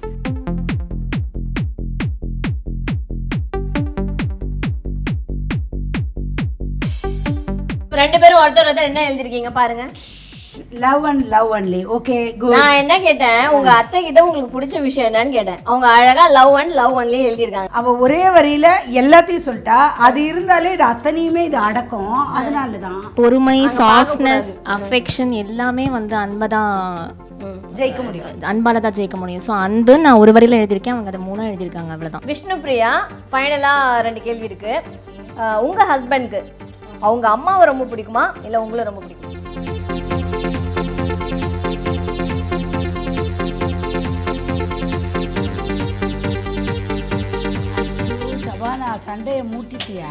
ரெண்டு பேரும் ஒருத்தர் என்ன எழுதி இருக்கீங்க பாருங்க Love and love only. Okay, good. நான் என்ன கேட்டேன் உங்க அத்தை கிட்ட உங்களுக்கு பிடிச்ச விஷயம் என்னன்னு கேட்டேன். அவங்க அழகா love and love only எழுதி இருக்காங்க. அவ ஒரே வரியில எல்லாத்தையும் சொல்லிட்டா. அது இருந்தாலே இது அத்தனையுமே இது அடக்கும். அதனால தான் பொறுமை, softness, affection எல்லாமே வந்து அன்பதா ஜெயிக்க முடியும். அன்பால தான் ஜெயிக்க முடியும். சோ அன்பு நான் ஒரு வரியில எழுதி இருக்கேன். அவங்க அத மூணா எழுதி இருக்காங்க அவ்வளவுதான். விஷ்ணுபிரியா ஃபைனலா 2 கேள்வி இருக்கு. உங்க ஹஸ்பண்ட்க்கு அவங்க அம்மாவை ரொம்ப பிடிக்குமா இல்ல உங்களை ரொம்ப பிடிக்குமா? சண்டைய மூட்டிட்டியா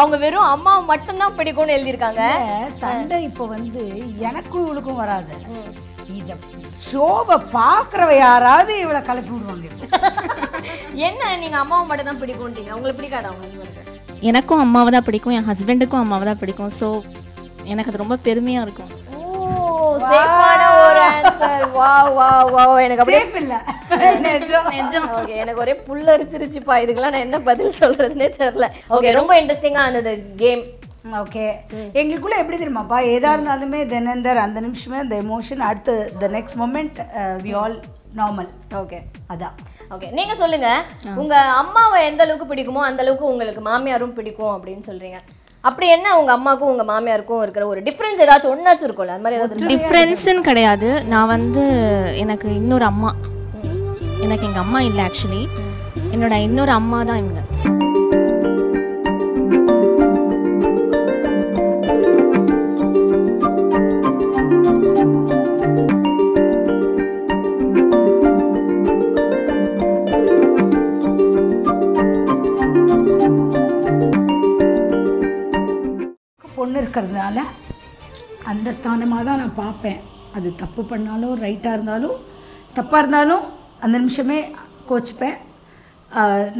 அவங்க வெறும் அம்மா மட்டும் தான் பிடிக்கும்னு எழுதி இருக்காங்க சண்டை இப்போ வந்து எனக்கும் இவளுக்கும் வராது இத ஷோவை பாக்குறவ யாராவது இவளை கலப்பி விடுவாங்க என்ன நீங்க அம்மாவை மட்டும் தான் பிடிக்கும்ன்றீங்க உங்களுக்கு பிடிக்காதா உங்களுக்கு எனக்கும் அம்மாவை தான் பிடிக்கும் என் ஹஸ்பண்டுக்கும் அம்மாவை தான் பிடிக்கும் சோ எனக்கு அது ரொம்ப பெருமையா இருக்கும் சேஃபான ஒரு ஆன்சர் வாவ் வாவ் வாவ் எனக்கு அப்படியே இல்ல நெஜம் நெஜம் ஓகே எனக்கு ஒரே புல்லரிச்சிருச்சு பா இதுக்குலாம் நான் என்ன பதில் சொல்றதுனே தெரியல ஓகே ரொம்ப இன்ட்ரஸ்டிங்கா ஆனது கேம் ஓகே எங்களுக்குள்ள எப்படி தெரியுமாப்பா ஏதா இருந்தாலுமே தெனந்தர் அந்த நிமிஷமே அந்த எமோஷன் அடுத்து the next moment we all normal okay அதான் ஓகே நீங்க சொல்லுங்க உங்க அம்மாவை எந்த அளவுக்கு பிடிக்குமோ அந்த அளவுக்கு உங்களுக்கு மாமியாரும் பிடிக்கும் அப்படினு சொல்றீங்க அப்படி என்ன உங்க அம்மாக்கும் உங்க மாமியாருக்கும் இருக்கிற ஒரு டிஃபரன்ஸ் ஏதாச்சும் ஒண்ணாச்சும் இருக்கும்ல அந்த மாதிரி ஏதாவது டிஃபரன்ஸ்ன்னு கிடையாது நான் வந்து எனக்கு இன்னொரு அம்மா எனக்கு எங்க அம்மா இல்ல एक्चुअली என்னோட இன்னொரு அம்மா தான் இவங்க இருக்கிறதுனால அந்த ஸ்தானமாக தான் நான் பார்ப்பேன் அது தப்பு பண்ணாலும் ரைட்டாக இருந்தாலும் தப்பாக இருந்தாலும் அந்த நிமிஷமே கோச்சிப்பேன்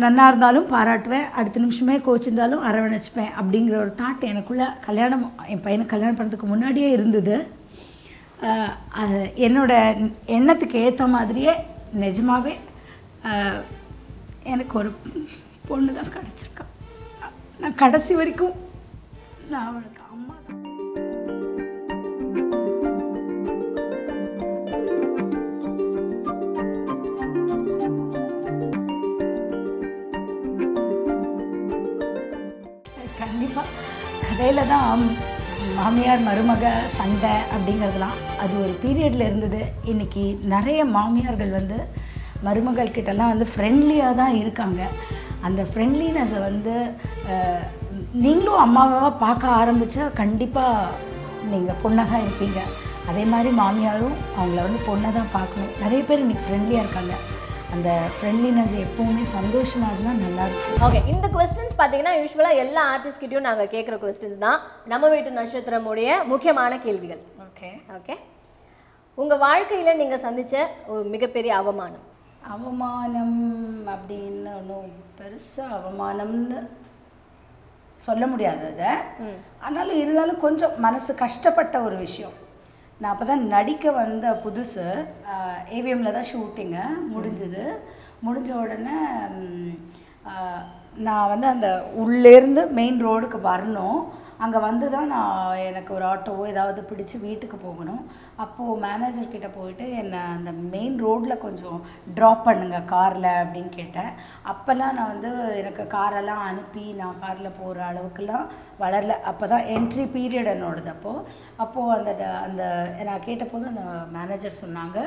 நன்னா இருந்தாலும் பாராட்டுவேன் அடுத்த நிமிஷமே கோச்சிருந்தாலும் அரவணைச்சிப்பேன் அப்படிங்கிற ஒரு தாட் எனக்குள்ளே கல்யாணம் என் பையனை கல்யாணம் பண்ணுறதுக்கு முன்னாடியே இருந்தது என்னோட எண்ணத்துக்கு ஏற்ற மாதிரியே நிஜமாகவே எனக்கு ஒரு பொண்ணு தான் கிடச்சிருக்கா நான் கடைசி வரைக்கும் நான் அவளுக்கு அம்மா கண்டிப்பாக கதையில் தான் மாமியார் மருமக சண்டை அப்படிங்கிறதுலாம் அது ஒரு பீரியடில் இருந்தது இன்றைக்கி நிறைய மாமியார்கள் வந்து மருமகள் கிட்டலாம் வந்து ஃப்ரெண்ட்லியாக தான் இருக்காங்க அந்த ஃப்ரெண்ட்லினஸை வந்து நீங்களும் அம்மாவாக பார்க்க ஆரம்பித்தா கண்டிப்பாக நீங்கள் பொண்ணாக தான் இருப்பீங்க அதே மாதிரி மாமியாரும் அவங்கள வந்து பொண்ணாக தான் பார்க்கணும் நிறைய பேர் இன்றைக்கி ஃப்ரெண்ட்லியாக இருக்காங்க அந்த ஃப்ரெண்ட்லினஸ் எப்போவுமே சந்தோஷமாக இருந்தால் நல்லாயிருக்கும் ஓகே இந்த கொஸ்டின்ஸ் பார்த்தீங்கன்னா யூஸ்வலாக எல்லா ஆர்டிஸ்ட்கிட்டையும் நாங்கள் கேட்குற கொஸ்டின்ஸ் தான் நம்ம வீட்டு நட்சத்திரமுடைய முக்கியமான கேள்விகள் ஓகே ஓகே உங்க வாழ்க்கையில நீங்க சந்திச்ச ஒரு மிகப்பெரிய அவமானம் அவமானம் அப்படின ஒண்ணும் பெருசா அவமானம்னு சொல்ல முடியாது அது ஆனாலும் இருந்தாலும் கொஞ்சம் மனசு கஷ்டப்பட்ட ஒரு விஷயம் நான் அப்பதான் நடிக்க வந்த புதுசு ஏவிஎம்ல தான் ஷூட்டிங் முடிஞ்சது முடிஞ்ச உடனே நான் வந்து அந்த உள்ள இருந்து மெயின் ரோடுக்கு வரணும் அங்க வந்து தான் நான் எனக்கு ஒரு ஆட்டோவோ ஏதாவது பிடிச்சு வீட்டுக்கு போகணும் அப்போ மேனேஜர் கிட்ட போயிடு என்ன அந்த மெயின் ரோட்ல கொஞ்சம் டிராப் பண்ணுங்க கார்ல அப்படி கேட்டேன் அப்பலாம் நான் வந்து எனக்கு கார் எல்லாம் அனுப்பி நான் கார்ல போற அளவுக்குலாம் வளரல அப்பதான் என்ட்ரி பீரியட் என்னோடது அப்போ அந்த நான் கேட்டபோது அந்த மேனேஜர் சொன்னாங்க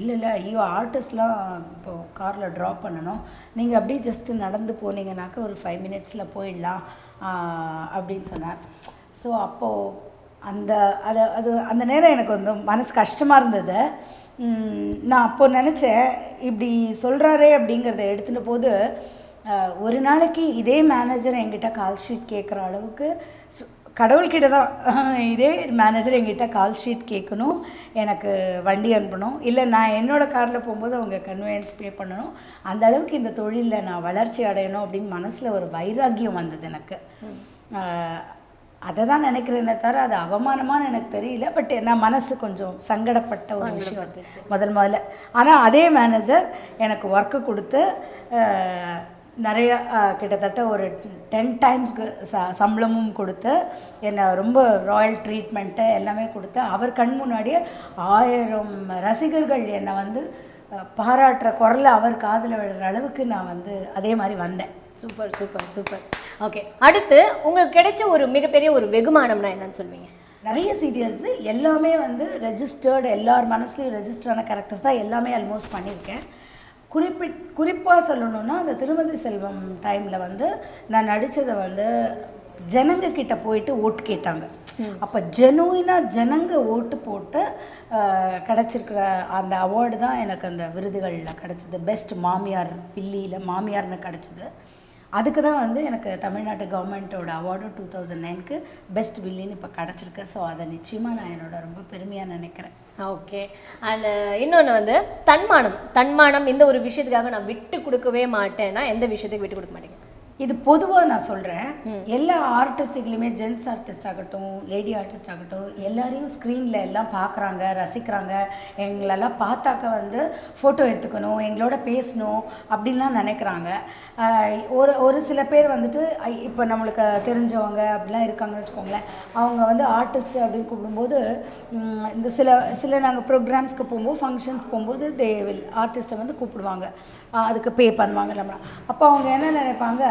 இல்ல ஐயோ ஆர்டிஸ்ட்லாம் இப்போ கார்ல டிராப் பண்ணனும் நீங்க அப்படியே ஜஸ்ட் நடந்து போனீங்கனா ஒரு 5 minutesல போய்டலாம் அப்படினு சொன்னார் சோ அப்போ அந்த அது அந்த நேரம் எனக்கு வந்து மனசு கஷ்டமா இருந்தது நான் அப்போ நினைச்சேன் இப்படி சொல்றாரே அப்படிங்கறதை எடுத்துன போது ஒரு நாளைக்கு இதே மேனேஜர் என்கிட்ட கால் ஷீட் கேக்குற அளவுக்கு கடவுள் கிட்ட தான் இதே மேனேஜர் என்கிட்ட கால் ஷீட் கேக்கணும் எனக்கு வண்டி அனுப்பணும் இல்ல நான் என்னோட கார்ல போயும்போது அவங்க கன்வென்ஸ் பே பண்ணனும் அந்த அளவுக்கு இந்த தொழில்ல நான் வளர்ச்சி அடையணும் அப்படி மனசுல ஒரு வைராகியம் வந்தது எனக்கு அத தான் நினைக்கிறேனே தர அது அவமானமான எனக்கு தெரியல பட் என்ன மனசு கொஞ்சம் சங்கடப்பட்ட ஒரு விஷயம் முதல்ல ஆனா அதே மேனேஜர் எனக்கு வர்க் கொடுத்து நிறைய கிட்டத்தட்ட ஒரு 10 டைம்ஸ் சம்பளமும் கொடுத்து என்ன ரொம்ப ராயல் ட்ரீட்மென்ட் எல்லாமே கொடுத்து அவர் கண் முன்னாடி 1000 ரசிகர்கள் என்ன வந்து பாராட்டற குரல்ல அவர் காதுல விழுற அளவுக்கு நான் வந்து அதே மாதிரி வந்தேன் சூப்பர் சூப்பர் சூப்பர் ஓகே அடுத்து உங்களுக்கு கிடைச்ச ஒரு மிகப்பெரிய ஒரு வெகுமானம்னா என்னன்னு சொல்வீங்க நிறைய சீரியல்ஸ் எல்லாமே வந்து ரெஜிஸ்டர்ட் எல்லார் மனசுலயும் ரெஜிஸ்டர் ஆன கரெக்டர்ஸ் தான் எல்லாமே ஆல்மோஸ்ட் பண்ணிருக்கேன் குறிப்பா சொல்லணும்னா அந்த திருமதி செல்வம் டைம்ல வந்து நான் நடிச்சது வந்து ஜனங்க கிட்ட போய்ட்டு ஓட் கேட்டாங்க அப்ப ஜெனுயினா ஜனங்க ஓட் போட்டு கிடைச்சிருக்கிற அந்த அவார்ட் தான் எனக்கு அந்த விருதுகள்ல கிடைச்சது பெஸ்ட் மாமியார் பில்லில மாமியார்னு கிடைச்சது அதுக்கு தான் வந்து எனக்கு தமிழ்நாடு கவர்மெண்டோட அவார்ட் 2009 க்கு பெஸ்ட் வில்லின்னு இப்ப கிடைச்சிருக்கு சோ அத நிச்சயமா நான் என்னோட ரொம்ப பெருமையா நினைக்கிறேன் ஓகே and இன்னொன்னு வந்து தன்மானம் இந்த ஒரு விஷயத்துக்காக நான் விட்டு கொடுக்கவே மாட்டேனா எந்த விஷயத்துக்கு விட்டு கொடுக்க மாட்டேங்க இது பொதுவா நான் சொல்றேன் எல்லா ஆர்டிஸ்ட்களுமே ஜென்ஸ் ஆர்டிஸ்ட் ஆகட்டும் லேடி ஆர்டிஸ்ட் ஆகட்டும் எல்லாரையும் ஸ்கிரீன்ல எல்லாம் பார்க்கறாங்க ரசிக்கறாங்க எங்களல பார்த்தாக்க வந்து போட்டோ எடுத்துக்கணும் எங்களோட பேசணும் அப்படிலாம் நினைக்கறாங்க ஒரு சில பேர் வந்துட்டு இப்ப நமக்கு தெரிஞ்சவங்க அப்படிலாம் இருக்காங்கன்னு சொல்லுவாங்களே அவங்க வந்து ஆர்டிஸ்ட் அப்படி கூப்பிடும்போது இந்த சில நாங்க புரோகிராம்ஸ்க்கு போவோம் ஃபங்க்ஷன்ஸ் போவோம் தே will ஆர்டிஸ்ட வந்து கூப்பிடுவாங்க அதுக்கு பே பண்ணுவாங்க நம்ம அப்ப அவங்க என்ன நினைப்பாங்க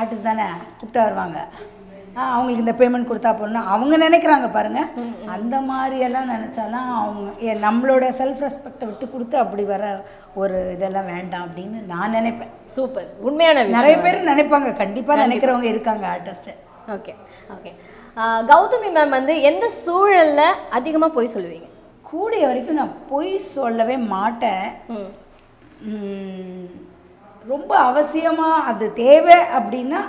ஆர்டிஸ்ட் தானே கூப்பிட்டு வருவாங்க அவங்களுக்கு இந்த பேமெண்ட் கொடுத்தா போறேன்னா அவங்க நினைக்கிறாங்க பாருங்க அந்த மாதிரி எல்லாம் நினைச்சாலாம் அவங்க நம்மளோட செல்ஃப் ரெஸ்பெக்ட் விட்டு கொடுத்து அப்படி வர ஒரு இதெல்லாம் வேண்டாம் அப்படின்னு நான் நினைப்பேன் சூப்பர் உண்மையான நிறைய பேர் நினைப்பாங்க கண்டிப்பா நினைக்கிறவங்க இருக்காங்க artist okay okay கௌதமி ma'am வந்து எந்த சூழல்ல அதிகமா போய் சொல்லுவீங்க கூடிய வரைக்கும் நான் போய் சொல்லவே மாட்டேன் ரொம்ப அவசியமா அது தேவை அப்படினா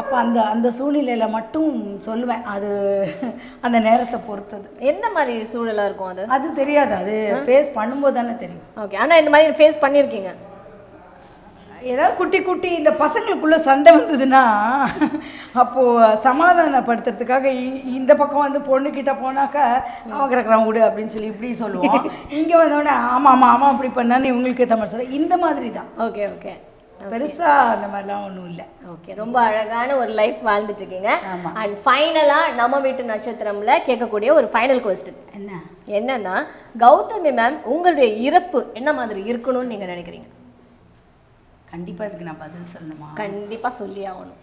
அப்ப அந்த சூழ்நிலையில மட்டும் சொல்வேன் அது அந்த நேரத்தை பொறுத்தது என்ன மாதிரி சூழலா இருக்கும் அது தெரியாது அது ஃபேஸ் பண்ணும்போது தான தெரியும் ஓகே ஆனா இந்த மாதிரி ஃபேஸ் பண்ணிருக்கீங்க ஏதா குட்டி இந்த பசங்களுக்குள்ள சண்டை வந்ததுனா அப்போ சமாதானப்படுத்துறதுக்காக இந்த பக்கம் வந்து பொண்ணு கிட்ட போனாக்க அவன் கிடக்குறான் விடு அப்படின்னு சொல்லி இப்படி சொல்லுவோம் இங்க வந்தோடனே ஆமா ஆமா ஆமா அப்படி பண்ணான்னு இவங்களுக்கு தமிழ் சொல்ல இந்த மாதிரி தான் ஓகே ஓகே பெருசா அந்த மாதிரிலாம் ஒன்றும் இல்லை ஓகே ரொம்ப அழகான ஒரு லைஃப் வாழ்ந்துட்டு இருக்கீங்க அண்ட் ஃபைனலா நம்ம வீட்டு நட்சத்திரம்ல கேட்கக்கூடிய ஒரு ஃபைனல் கொஸ்டின் என்னன்னா கௌதமி மேம் உங்களுடைய இறப்பு என்ன மாதிரி இருக்கணும்னு நீங்க நினைக்கிறீங்க கண்டிப்பா இதுக்கு நான் பதில் சொல்லணுமா கண்டிப்பா சொல்லி ஆகணும்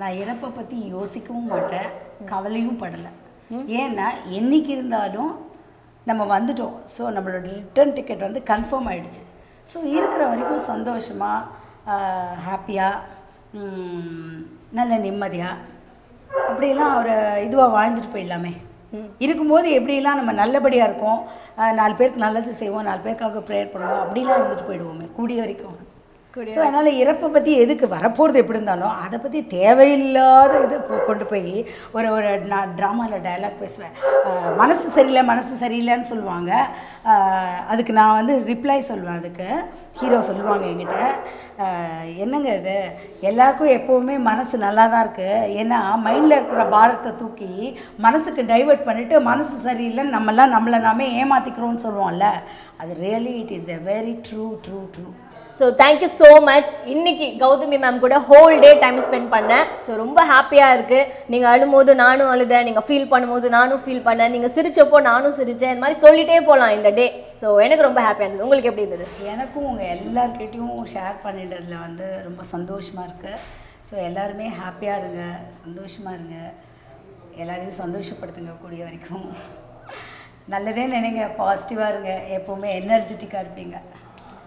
நான் இறப்பை பத்தி யோசிக்கவும் மாட்டேன் கவலையும் படல ஏன்னா என்னைக்கு இருந்தாலும் நம்ம வந்துட்டோம் ஸோ நம்மளோட ரிட்டர்ன் டிக்கெட் வந்து கன்ஃபார்ம் ஆயிடுச்சு ஸோ இருக்கிற வரைக்கும் சந்தோஷமா ஹாப்பியா நல்ல நிம்மதியா அப்படிலாம் ஒரு இதுவா வாழ்ந்துட்டு போயிடலாமே இருக்கும்போது எப்படிலாம் நம்ம நல்லபடியா இருக்கோம் நாலு பேருக்கு நல்லது செய்வோம் நாலு பேருக்காக ப்ரேயர் பண்ணுவோம் அப்படிலாம் இருந்துட்டு போயிடுவோமே கூடிய வரைக்கும் So, I know பத்தி எதுக்கு வரப்போறது எப்படி இருந்தானோ அத பத்தி தேவையில்லாத இது கொண்டு போய் ஒரு டிராமால டயலாக் பேசுவேன் மனசு சரியில்லைன்னு சொல்வாங்க அதுக்கு நான் வந்து ரிப்ளை சொல்வேன் அதுக்கு ஹீரோ சொல்வாங்க என்கிட்ட என்னங்க இது எல்லாருக்கும் எப்பவுமே மனசு நல்லா தான் இருக்கு ஏனா மைண்ட்ல இருக்கிற பாரத்தை தூக்கி மனசுக்கு டைவர்ட் பண்ணிட்டு மனசு சரியில்லை நம்மள நாமே ஏமாத்திக்கிறோம்னு சொல்றோம்ல அது really it is a very true So thank you so much. இன்னைக்கு கௌதமி மேம் கூட whole day time spend பண்ணேன். So ரொம்ப ஹாப்பியா இருக்கு. நீங்க அழும்போது நானும் அழுதேன். நீங்க feel பண்ணும்போது நானும் feel பண்ணேன். நீங்க சிரிச்சப்போ நானும் சிரிச்சேன். இந்த மாதிரி சொல்லிட்டே போலாம் இந்த டே. So எனக்கு ரொம்ப ஹாப்பியா இருந்தது. உங்களுக்கு எப்படி இருந்தது? எனக்கும் உங்க எல்லார்கிட்டயும் ஷேர் பண்ணிட்டதுல வந்து ரொம்ப சந்தோஷமா இருக்கு. So எல்லாரும் ஹாப்பியா இருங்க, சந்தோஷமா இருங்க. எல்லாரையும் சந்தோஷப்படுத்துங்க கூடிய வரைக்கும். நல்லதே நினைங்க, பாசிட்டிவா இருங்க. எப்பவுமே எனர்ஜெட்டிக்கா இருப்பீங்க.